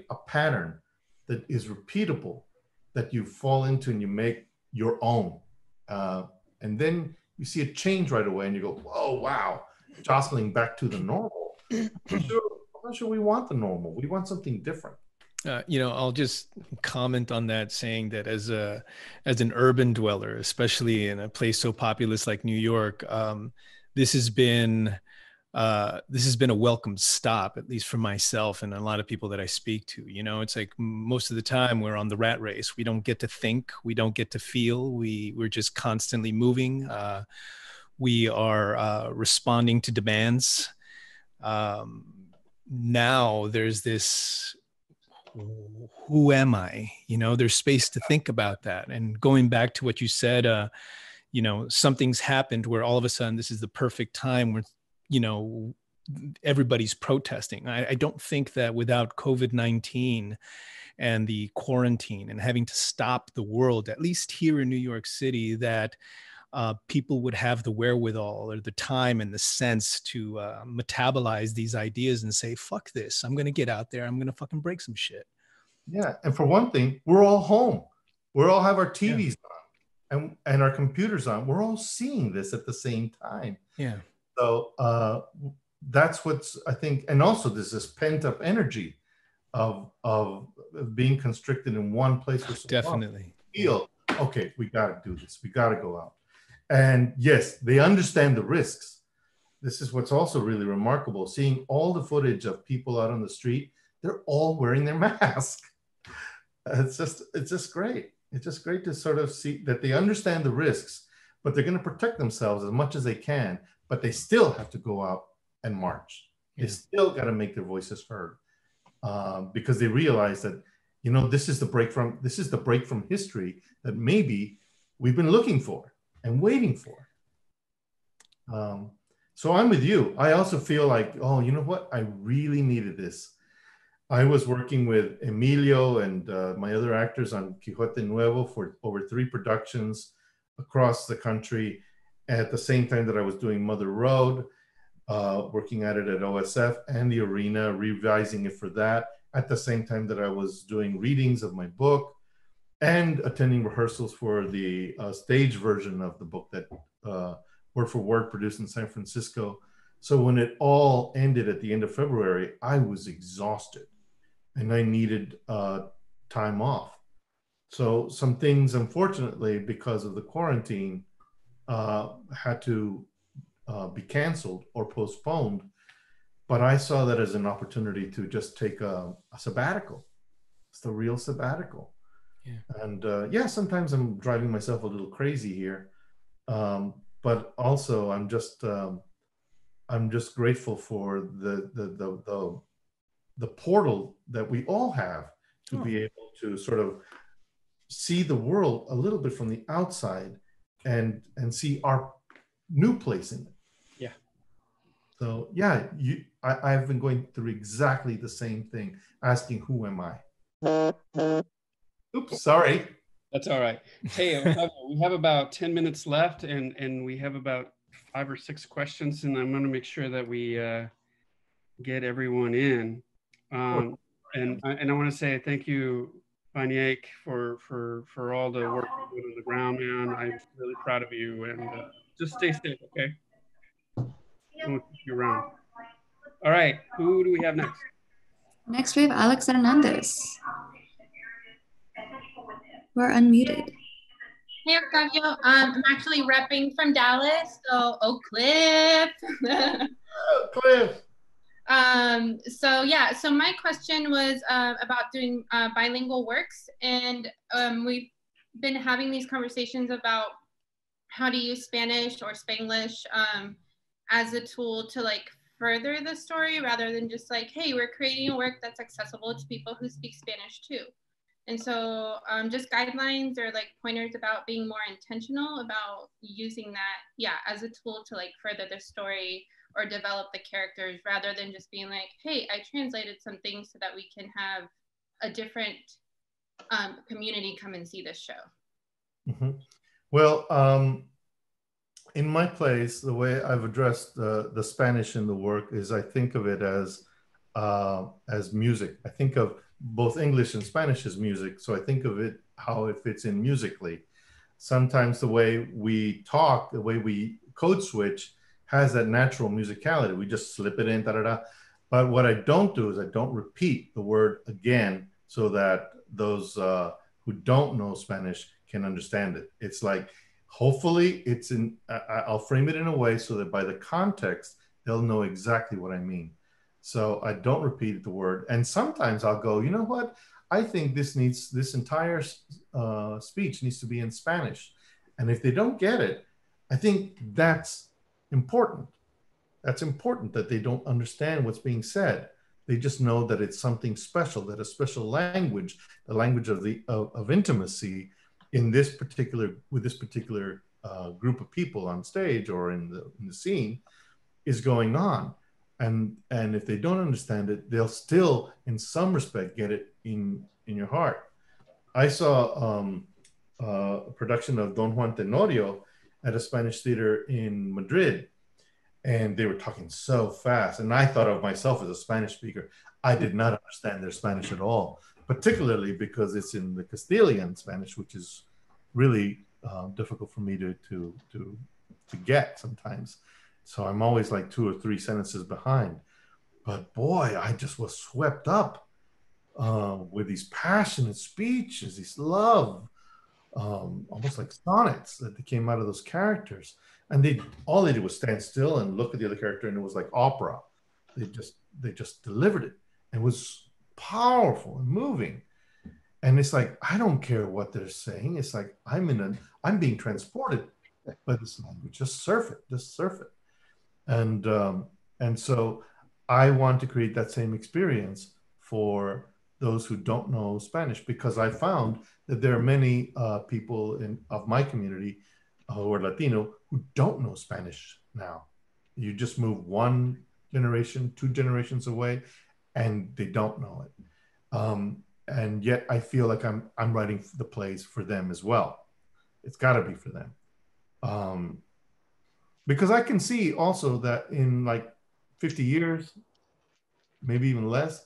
a pattern that is repeatable, that you fall into and you make your own. And then you see a change right away and you go, oh, wow, jostling back to the normal. I'm not sure we want the normal. We want something different. I'll just comment on that, saying that as an urban dweller, especially in a place so populous like New York, this has been a welcome stop, at least for myself and a lot of people that I speak to. It's like most of the time we're on the rat race. We don't get to think. We don't get to feel. We're just constantly moving. We are responding to demands. Now there's this, who am I? There's space to think about that. And going back to what you said, something's happened where all of a sudden this is the perfect time where, everybody's protesting. I don't think that without COVID-19 and the quarantine and having to stop the world, at least here in New York City, that people would have the wherewithal or the time and the sense to metabolize these ideas and say, fuck this, I'm going to get out there. I'm going to fucking break some shit. Yeah. And for one thing, we're all home. We all have our TVs on and our computers on. We're all seeing this at the same time. Yeah. So that's what's, I think, and also there's this pent up energy of being constricted in one place. For so definitely. Long. Feel, okay, we got to do this. We got to go out. And yes, they understand the risks. This is what's also really remarkable, seeing all the footage of people out on the street, they're all wearing their mask. It's just great. It's just great to sort of see that they understand the risks, but they're going to protect themselves as much as they can, but they still have to go out and march. Yeah. They still got to make their voices heard because they realize that, this is the break from history that maybe we've been looking for and waiting for. So I'm with you. I also feel like, oh, you know what? I really needed this. I was working with Emilio and my other actors on Quijote Nuevo for over 3 productions across the country at the same time that I was doing Mother Road, working at it at OSF and the Arena, revising it for that, at the same time that I was doing readings of my book and attending rehearsals for the stage version of the book that Word for Word produced in San Francisco. So when it all ended at the end of February, I was exhausted and I needed time off. So some things, unfortunately, because of the quarantine, had to be canceled or postponed. But I saw that as an opportunity to just take a sabbatical. It's the real sabbatical. Yeah. And sometimes I'm driving myself a little crazy here, but also I'm just grateful for the portal that we all have to be able to sort of see the world a little bit from the outside and see our new place in it. Yeah. So yeah, I've been going through exactly the same thing, asking who am I? Oops, sorry. That's all right. Hey, we have about 10 minutes left and we have about 5 or 6 questions, and I'm going to make sure that we get everyone in. And I want to say thank you, Vanyek, for all the work you did on the ground, man. I'm really proud of you, and just stay safe, okay? I won't keep you around. All right, who do we have next? Next, we have Alex Hernandez. We're unmuted. Hey, Octavio. I'm actually repping from Dallas, so Oak Cliff. Oak Cliff. So yeah, so my question was about doing bilingual works, and we've been having these conversations about how to use Spanish or Spanglish as a tool to like further the story, rather than just like, hey, we're creating a work that's accessible to people who speak Spanish too. And so just guidelines or like pointers about being more intentional about using that, yeah, as a tool to like further the story or develop the characters, rather than just being like, hey, I translated something so that we can have a different community come and see this show. Mm-hmm. Well, in my place, the way I've addressed the Spanish in the work is I think of it as music. I think of both English and Spanish as music, so I think of it how it fits in musically. Sometimes the way we talk, the way we code switch, has that natural musicality. We just slip it in, da-da-da. But what I don't do is I don't repeat the word again so that those who don't know Spanish can understand it. It's like, hopefully it's in, I'll frame it in a way so that by the context, they'll know exactly what I mean. So I don't repeat the word. And sometimes I'll go, you know what? I think this needs, this entire speech needs to be in Spanish. And if they don't get it, I think that's important. That's important that they don't understand what's being said. They just know that it's something special, that a special language, the language of intimacy in this particular, with this particular group of people on stage or in the scene is going on. And if they don't understand it, they'll still, in some respect, get it in your heart. I saw a production of Don Juan Tenorio at a Spanish theater in Madrid, and they were talking so fast. And I thought of myself as a Spanish speaker. I did not understand their Spanish at all, particularly because it's in the Castilian Spanish, which is really difficult for me to get sometimes. So I'm always like 2 or 3 sentences behind. But boy, I just was swept up with these passionate speeches, these love, almost like sonnets that they came out of those characters, and all they did was stand still and look at the other character, and it was like opera. They just delivered it. It was powerful and moving, and it's like I don't care what they're saying. It's like I'm being transported by this language. Just surf it, and so I want to create that same experience for those who don't know Spanish, because I found that there are many people of my community who are Latino who don't know Spanish now. You just move 1 generation, 2 generations away, and they don't know it. And yet I feel like I'm writing the plays for them as well. It's gotta be for them. Because I can see also that in like 50 years, maybe even less,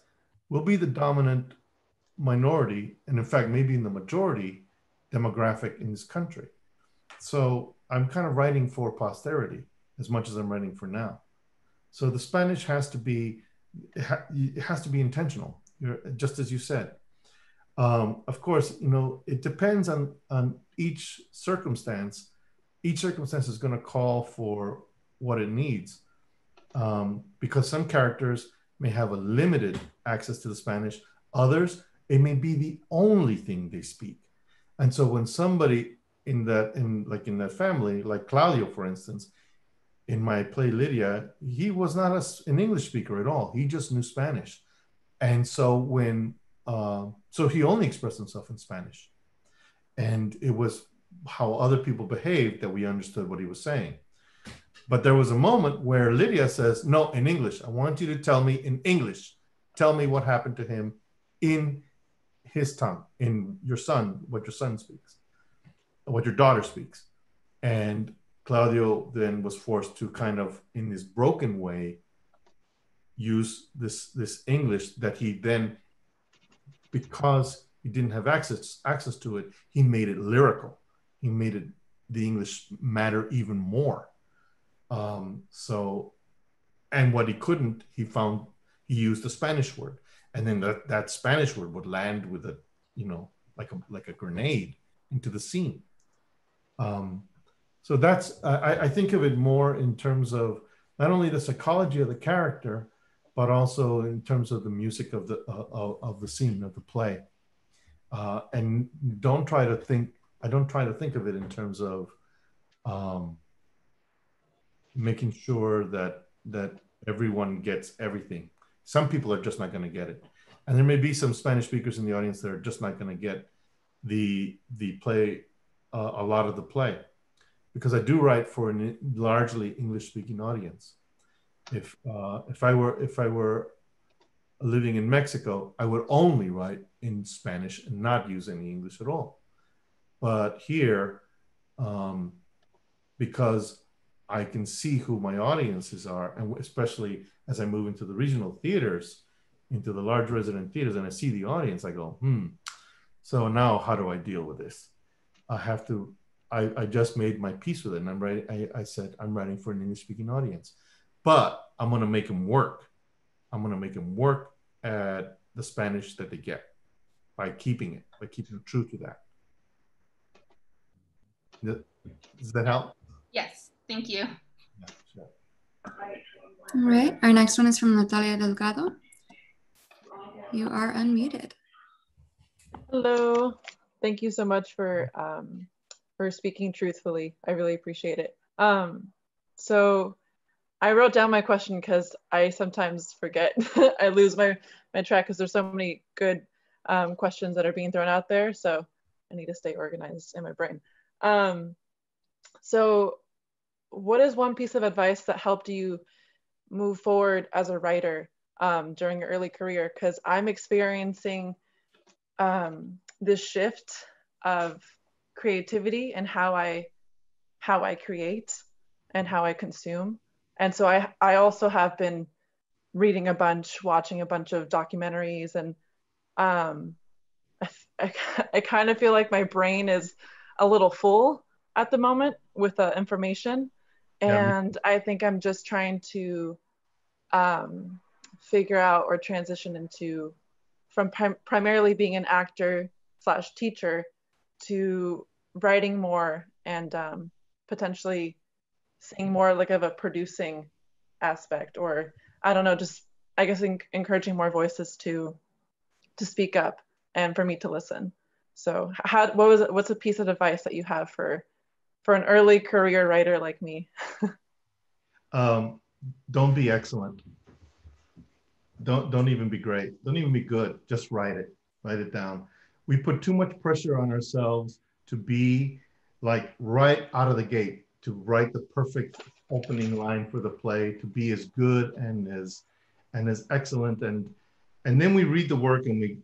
will be the dominant minority, and in fact, maybe in the majority demographic in this country. So I'm kind of writing for posterity as much as I'm writing for now. So the Spanish has to be intentional, just as you said. Of course, you know, it depends on each circumstance. Each circumstance is going to call for what it needs, because some characters may have a limited access to the Spanish. Others, it may be the only thing they speak. And so when somebody in that family, like Claudio, for instance, in my play Lydia, he was not an English speaker at all. He just knew Spanish. And so so he only expressed himself in Spanish. And it was how other people behaved that we understood what he was saying. But there was a moment where Lydia says, no, in English, I want you to tell me in English. Tell me what happened to him in his tongue, in your son, what your son speaks, what your daughter speaks. And Claudio then was forced to kind of, in this broken way, use this English that he then, because he didn't have access to it, he made it lyrical. He made it the English matter even more. And what he couldn't, he used a Spanish word. And then that Spanish word would land with a, like a grenade into the scene. So that's, I think of it more in terms of not only the psychology of the character, but also in terms of the music of the scene, of the play. And I don't try to think of it in terms of making sure that everyone gets everything. Some people are just not going to get it. And there may be some Spanish speakers in the audience that are just not going to get the play, a lot of the play, because I do write for a largely English-speaking audience. If I were living in Mexico, I would only write in Spanish and not use any English at all. But here, because I can see who my audiences are, and especially as I move into the regional theaters, into the large resident theaters, and I see the audience, I go, so now how do I deal with this? I just made my peace with it, and I said, I'm writing for an English-speaking audience, but I'm gonna make them work. I'm gonna make them work at the Spanish that they get by keeping it true to that. Does that help? Yes, thank you. Yeah, sure. All right, our next one is from Natalia Delgado. You are unmuted. Hello, thank you so much for speaking truthfully. I really appreciate it. So I wrote down my question because I sometimes forget. I lose my track because there's so many good questions that are being thrown out there. So I need to stay organized in my brain. So what is one piece of advice that helped you move forward as a writer during your early career? Because I'm experiencing this shift of creativity and how I create and how I consume. And so I also have been reading a bunch, watching a bunch of documentaries, and I kind of feel like my brain is a little full at the moment with information. And yeah. I think I'm just trying to figure out or transition into from primarily being an actor/teacher to writing more and potentially seeing more like of a producing aspect, or I don't know, just I guess encouraging more voices to speak up and for me to listen. So what's a piece of advice that you have for an early career writer like me? Don't be excellent. Don't even be great. Don't even be good. Just write it. Write it down. We put too much pressure on ourselves to be like right out of the gate, to write the perfect opening line for the play, to be as good and as excellent. And then we read the work, and we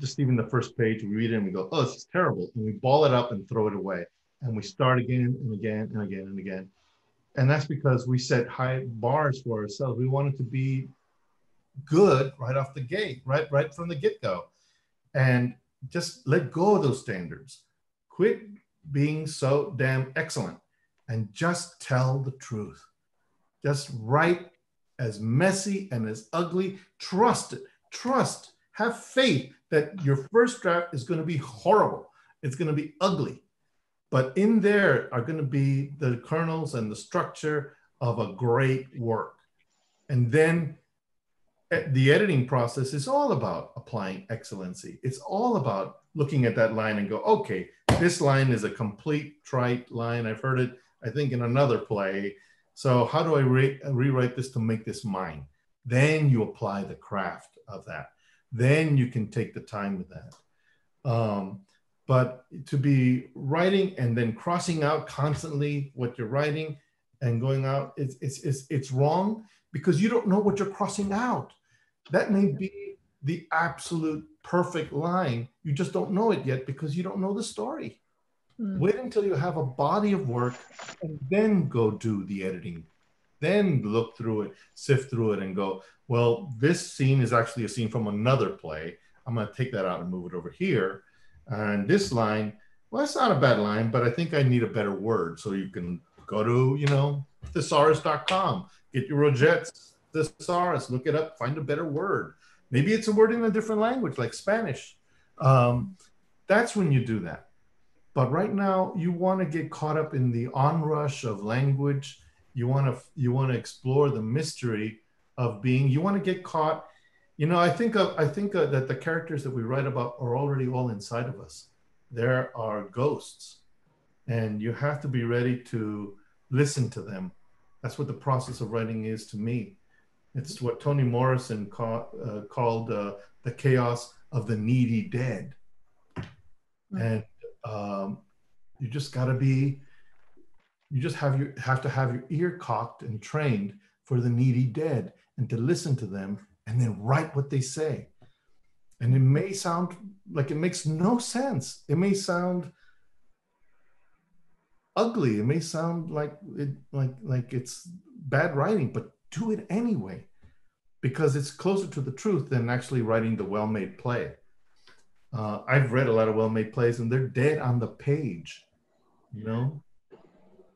just even the first page, we read it and we go, oh, this is terrible. And we ball it up and throw it away. And we start again and again and again and again. And that's because we set high bars for ourselves. We wanted to be good right off the gate, right from the get-go. And just let go of those standards. Quit being so damn excellent and just tell the truth. Just write as messy and as ugly. Trust it. Trust. Have faith that your first draft is going to be horrible. It's going to be ugly. But in there are going to be the kernels and the structure of a great work. And then the editing process is all about applying excellency. It's all about looking at that line and go, okay, This line is a complete trite line. I've heard it, I think, in another play. So how do I rewrite this to make this mine? Then you apply the craft of that. Then you can take the time with that. But to be writing and then crossing out constantly what you're writing and going out, it's wrong, because you don't know what you're crossing out. That may be the absolute perfect line. You just don't know it yet because you don't know the story. Wait until you have a body of work and then go do the editing. Then look through it, sift through it and go, well, this scene is actually a scene from another play. I'm gonna take that out and move it over here. And this line, well, that's not a bad line, but I think I need a better word. So you can go to, you know, thesaurus.com, get your Roget's thesaurus, look it up, find a better word. Maybe it's a word in a different language, like Spanish. That's when you do that. But right now, you wanna get caught up in the onrush of language. You want to explore the mystery of being. You want to get caught. You know, I think that the characters that we write about are already all inside of us. There are ghosts, and you have to be ready to listen to them. That's what the process of writing is to me. It's what Toni Morrison called the chaos of the needy dead. And you just got to be. You just have to have your ear cocked and trained for the needy dead and to listen to them and then write what they say. And it may sound like it makes no sense. It may sound ugly. It may sound like it's bad writing, but do it anyway, because it's closer to the truth than actually writing the well-made play. I've read a lot of well-made plays and they're dead on the page, you know?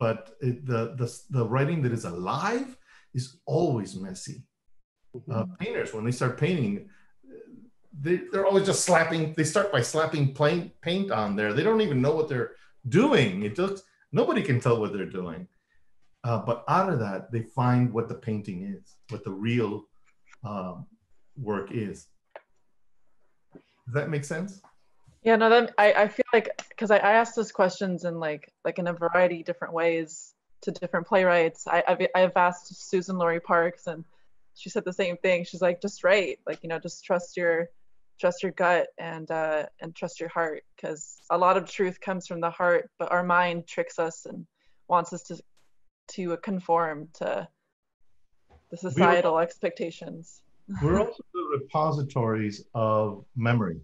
But the writing that is alive is always messy. Painters, when they start painting, they're always just slapping. They start by slapping paint on there. They don't even know what they're doing. It looks, nobody can tell what they're doing. But out of that, they find what the painting is, what the real work is. Does that make sense? Yeah, no, that, I feel like, because I asked those questions in like in a variety of different ways to different playwrights. I've asked Susan Laurie Parks and she said the same thing. She's like, just write, like, you know, just trust your gut and trust your heart, because a lot of truth comes from the heart, but our mind tricks us and wants us to conform to the societal expectations. We're also the repositories of memory.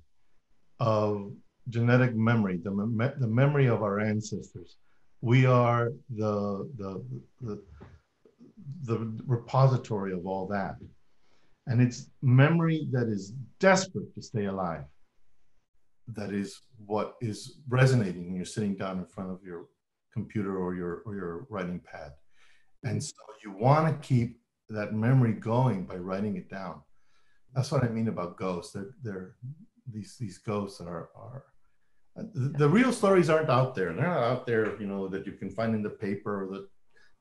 Of genetic memory, the memory of our ancestors. We are the repository of all that. And it's memory that is desperate to stay alive. That is what is resonating when you're sitting down in front of your computer or your writing pad. And so you wanna keep that memory going by writing it down. That's what I mean about ghosts. These ghosts are the real stories aren't out there. They're not out there, you know, that you can find in the paper or the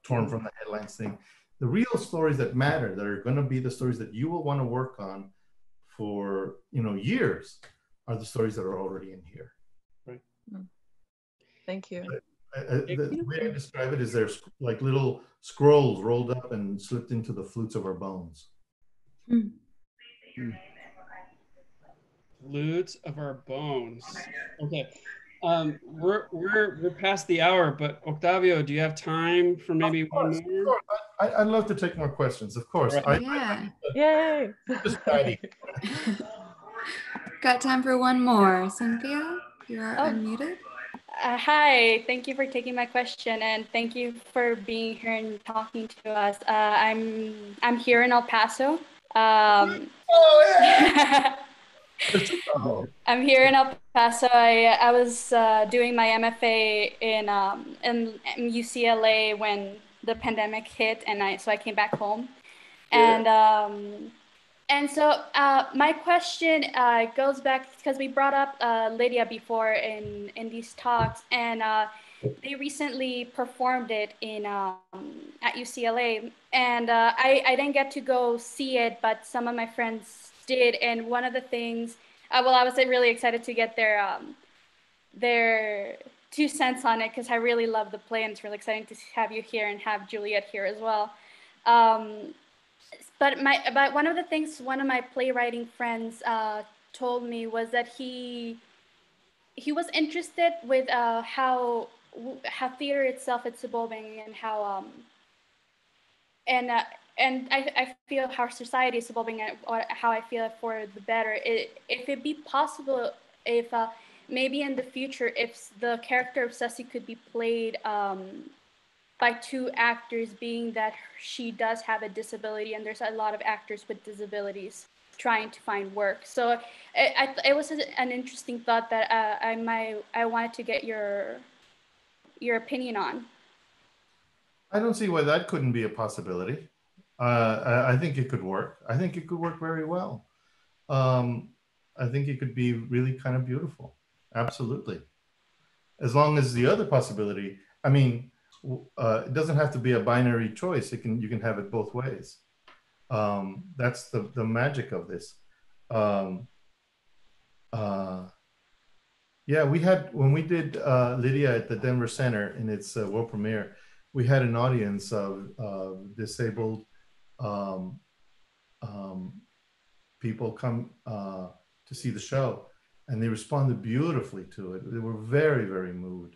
torn from the headlines thing. The real stories that matter, that are going to be the stories that you will want to work on for, you know, years, are the stories that are already in here. Right. Thank you. The way I describe it is there's like little scrolls rolled up and slipped into the flutes of our bones. Mm. Mm. Loods of our bones. Okay, we're past the hour, but Octavio, do you have time for maybe one more? I'd love to take more questions, of course. Right. Yeah. Yay! Got time for one more. Cynthia, you are unmuted. Hi, thank you for taking my question, and thank you for being here and talking to us. I'm here in El Paso. Oh, yeah. I'm here in El Paso. I was doing my MFA in UCLA when the pandemic hit, and so I came back home. Yeah. And so my question goes back, because we brought up Lydia before in these talks, and they recently performed it in at UCLA, and I didn't get to go see it, but some of my friends did. And one of the things, well, I was really excited to get their 2 cents on it, because I really love the play and it's really exciting to have you here and have Juliet here as well. But one of the things one of my playwriting friends told me was that he was interested with how theater itself it's evolving and how and I feel how society is evolving and how I feel for the better. If it be possible, if maybe in the future, if the character of Ceci could be played by two actors, being that she does have a disability and there's a lot of actors with disabilities trying to find work. So it was an interesting thought that I wanted to get your opinion on. I don't see why that couldn't be a possibility. I think it could work. I think it could work very well. I think it could be really kind of beautiful. Absolutely. As long as the other possibility, I mean, it doesn't have to be a binary choice. You can have it both ways. That's the magic of this. Yeah, we had, when we did Lydia at the Denver Center in its world premiere, we had an audience of disabled people come to see the show, and they responded beautifully to it. They were very, very moved.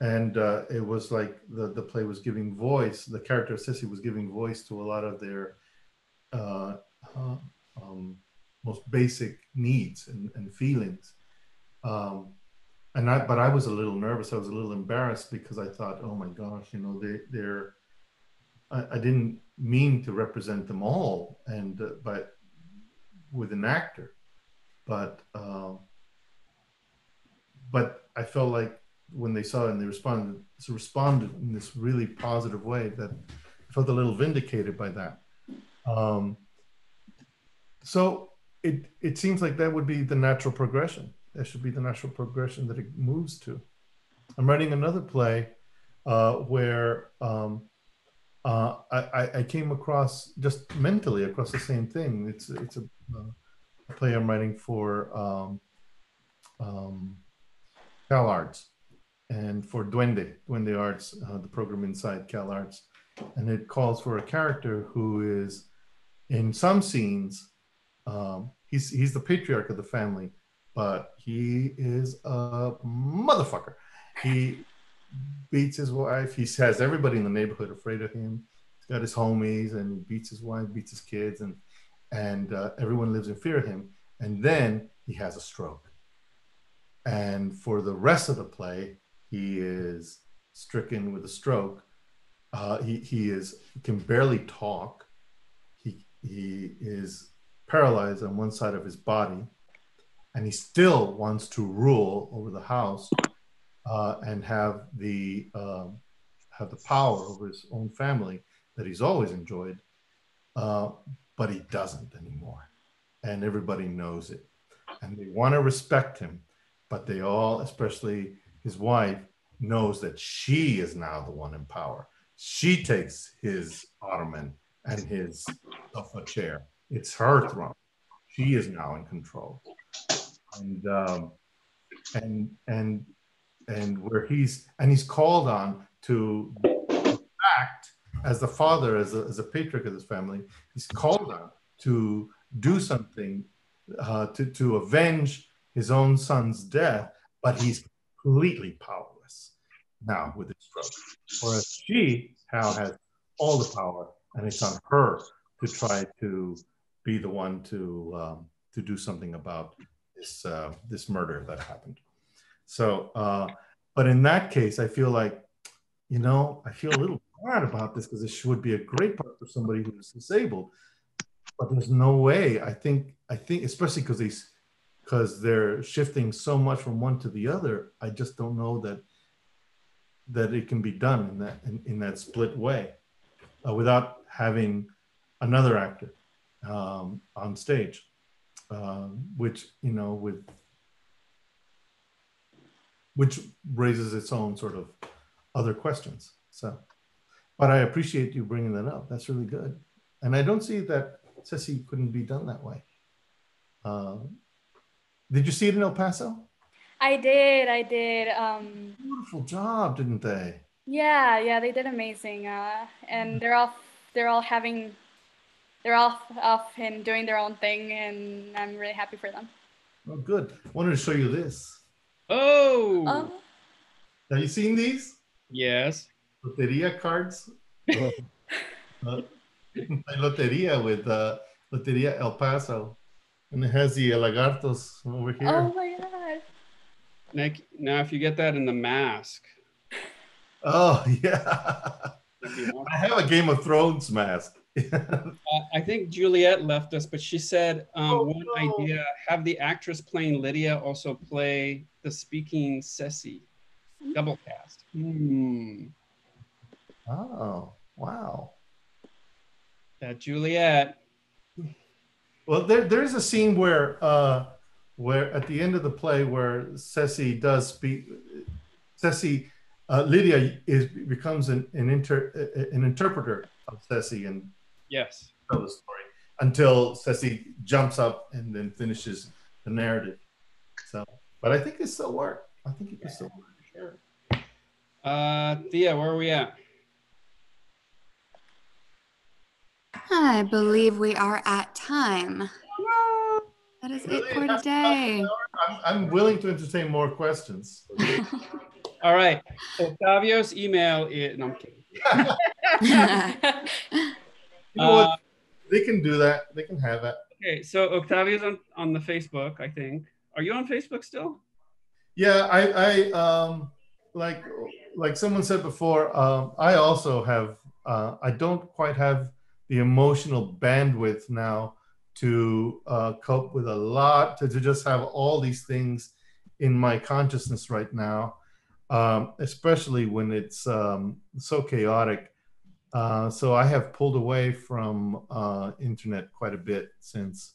And it was like the play was giving voice, the character of Ceci was giving voice to a lot of their most basic needs and feelings. But I was a little nervous. I was a little embarrassed because I thought, oh my gosh, you know, I didn't mean to represent them all, and but with an actor, but I felt like when they saw it and they responded in this really positive way, that I felt a little vindicated by that. So it seems like that would be the natural progression. That should be the natural progression that it moves to. I'm writing another play where I came across, just mentally across the same thing. It's a play I'm writing for Cal Arts and for Duende Arts, the program inside Cal Arts. And it calls for a character who is, in some scenes, he's the patriarch of the family, but he is a motherfucker. He beats his wife. He has everybody in the neighborhood afraid of him. He's got his homies, and he beats his wife, beats his kids, and everyone lives in fear of him. And then he has a stroke. And for the rest of the play, he is stricken with a stroke. He can barely talk. He is paralyzed on one side of his body. And he still wants to rule over the house and have the power over his own family that he's always enjoyed, but he doesn't anymore. And everybody knows it. And they want to respect him, but they all, especially his wife, knows that she is now the one in power. She takes his ottoman and his sofa chair. It's her throne. She is now in control. And where he's called on to act as the father, as a patriarch of this family, he's called on to do something to avenge his own son's death, but he's completely powerless now with his stroke. Whereas she now has all the power, and it's on her to try to be the one to do something about this murder that happened. So, but in that case, I feel like, you know, I feel a little bad about this because this would be a great part for somebody who's disabled, but there's no way. I think, especially because they're shifting so much from one to the other, I just don't know that it can be done in that split way without having another actor on stage. Which, you know, which raises its own sort of other questions. So, but I appreciate you bringing that up. That's really good. And I don't see that Ceci couldn't be done that way. Did you see it in El Paso? I did. Beautiful job, didn't they? Yeah, they did amazing. And they're all off and doing their own thing, and I'm really happy for them. Oh, good. I wanted to show you this. Oh. Have you seen these? Yes. Loteria cards. Loteria with Loteria El Paso. And it has the lagartos over here. Oh my God. Now if you get that in the mask. Oh, yeah. I have a Game of Thrones mask. I think Juliet left us, but she said idea, have the actress playing Lydia also play the speaking Ceci. Double cast. Mm. Oh, wow. That Juliet. Well, there's a scene where at the end of the play where Ceci does speak, Lydia becomes an interpreter of Ceci and yes, tell the story until Ceci jumps up and then finishes the narrative. So, but I think it still worked. I think it still work. Sure. Thea, where are we at? I believe we are at time. Hello. That is really it for today. I'm willing to entertain more questions. All right. Octavio's email is... No, I'm kidding. You know what? They can do that. They can have that. Okay, so Octavio's on the Facebook, I think. Are you on Facebook still? Yeah, I like someone said before, I also have, I don't quite have the emotional bandwidth now to cope with a lot, to just have all these things in my consciousness right now, especially when it's so chaotic. So I have pulled away from internet quite a bit since.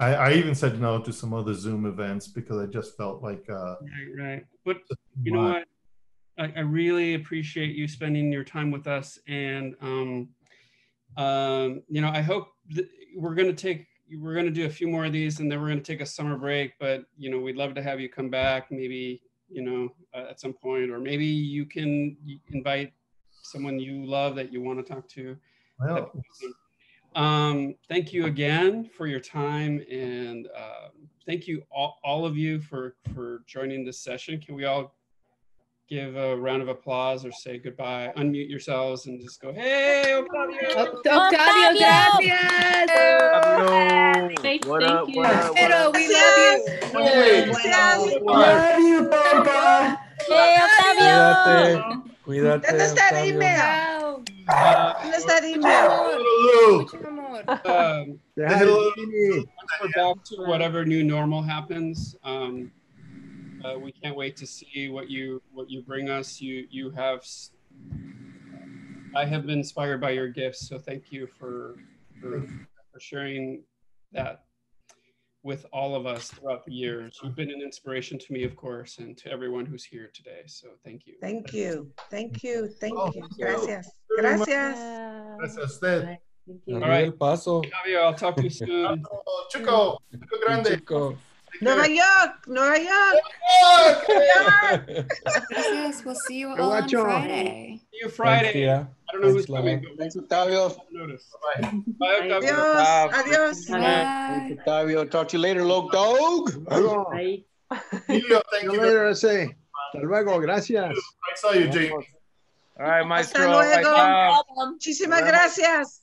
I even said no to some other Zoom events because I just felt like... Right. But you know what? I really appreciate you spending your time with us. And, you know, I hope that we're going to do a few more of these and then we're going to take a summer break. But, you know, we'd love to have you come back maybe, you know, at some point, or maybe you can invite someone you love that you want to talk to. Well, thank you again for your time, and thank you all of you for joining this session. Can we all give a round of applause or say goodbye? Unmute yourselves and just go, hey, Octavio! Octavio, gracias! Octavio. Thank you. Pero we love you. Love you, Papa. Hey, Octavio. Cuídate. ¿Dónde está el email? ¿Dónde está el email? We're back to whatever new normal happens. We can't wait to see what you bring us. You have. I have been inspired by your gifts, so thank you for sharing that with all of us throughout the years. You've been an inspiration to me, of course, and to everyone who's here today. So thank you. Thank you. Thank you. Thank you. Gracias. Gracias. Gracias a usted. Thank you. All right, El Paso. Octavio, I'll talk to you soon. Chuco, Rio Grande. Chuco. New York. Yes, we'll see you all on Friday. See you Friday. Yeah. I don't know who's coming. Thanks, Octavio. Bye. Bye, Octavio. Adios. Thanks, Octavio. Talk to you later, Log Dog. Bye. Thank you later, I say. Hasta luego. Gracias. I saw you, Jake. All right, maestro. Hasta luego. Muchísimas gracias.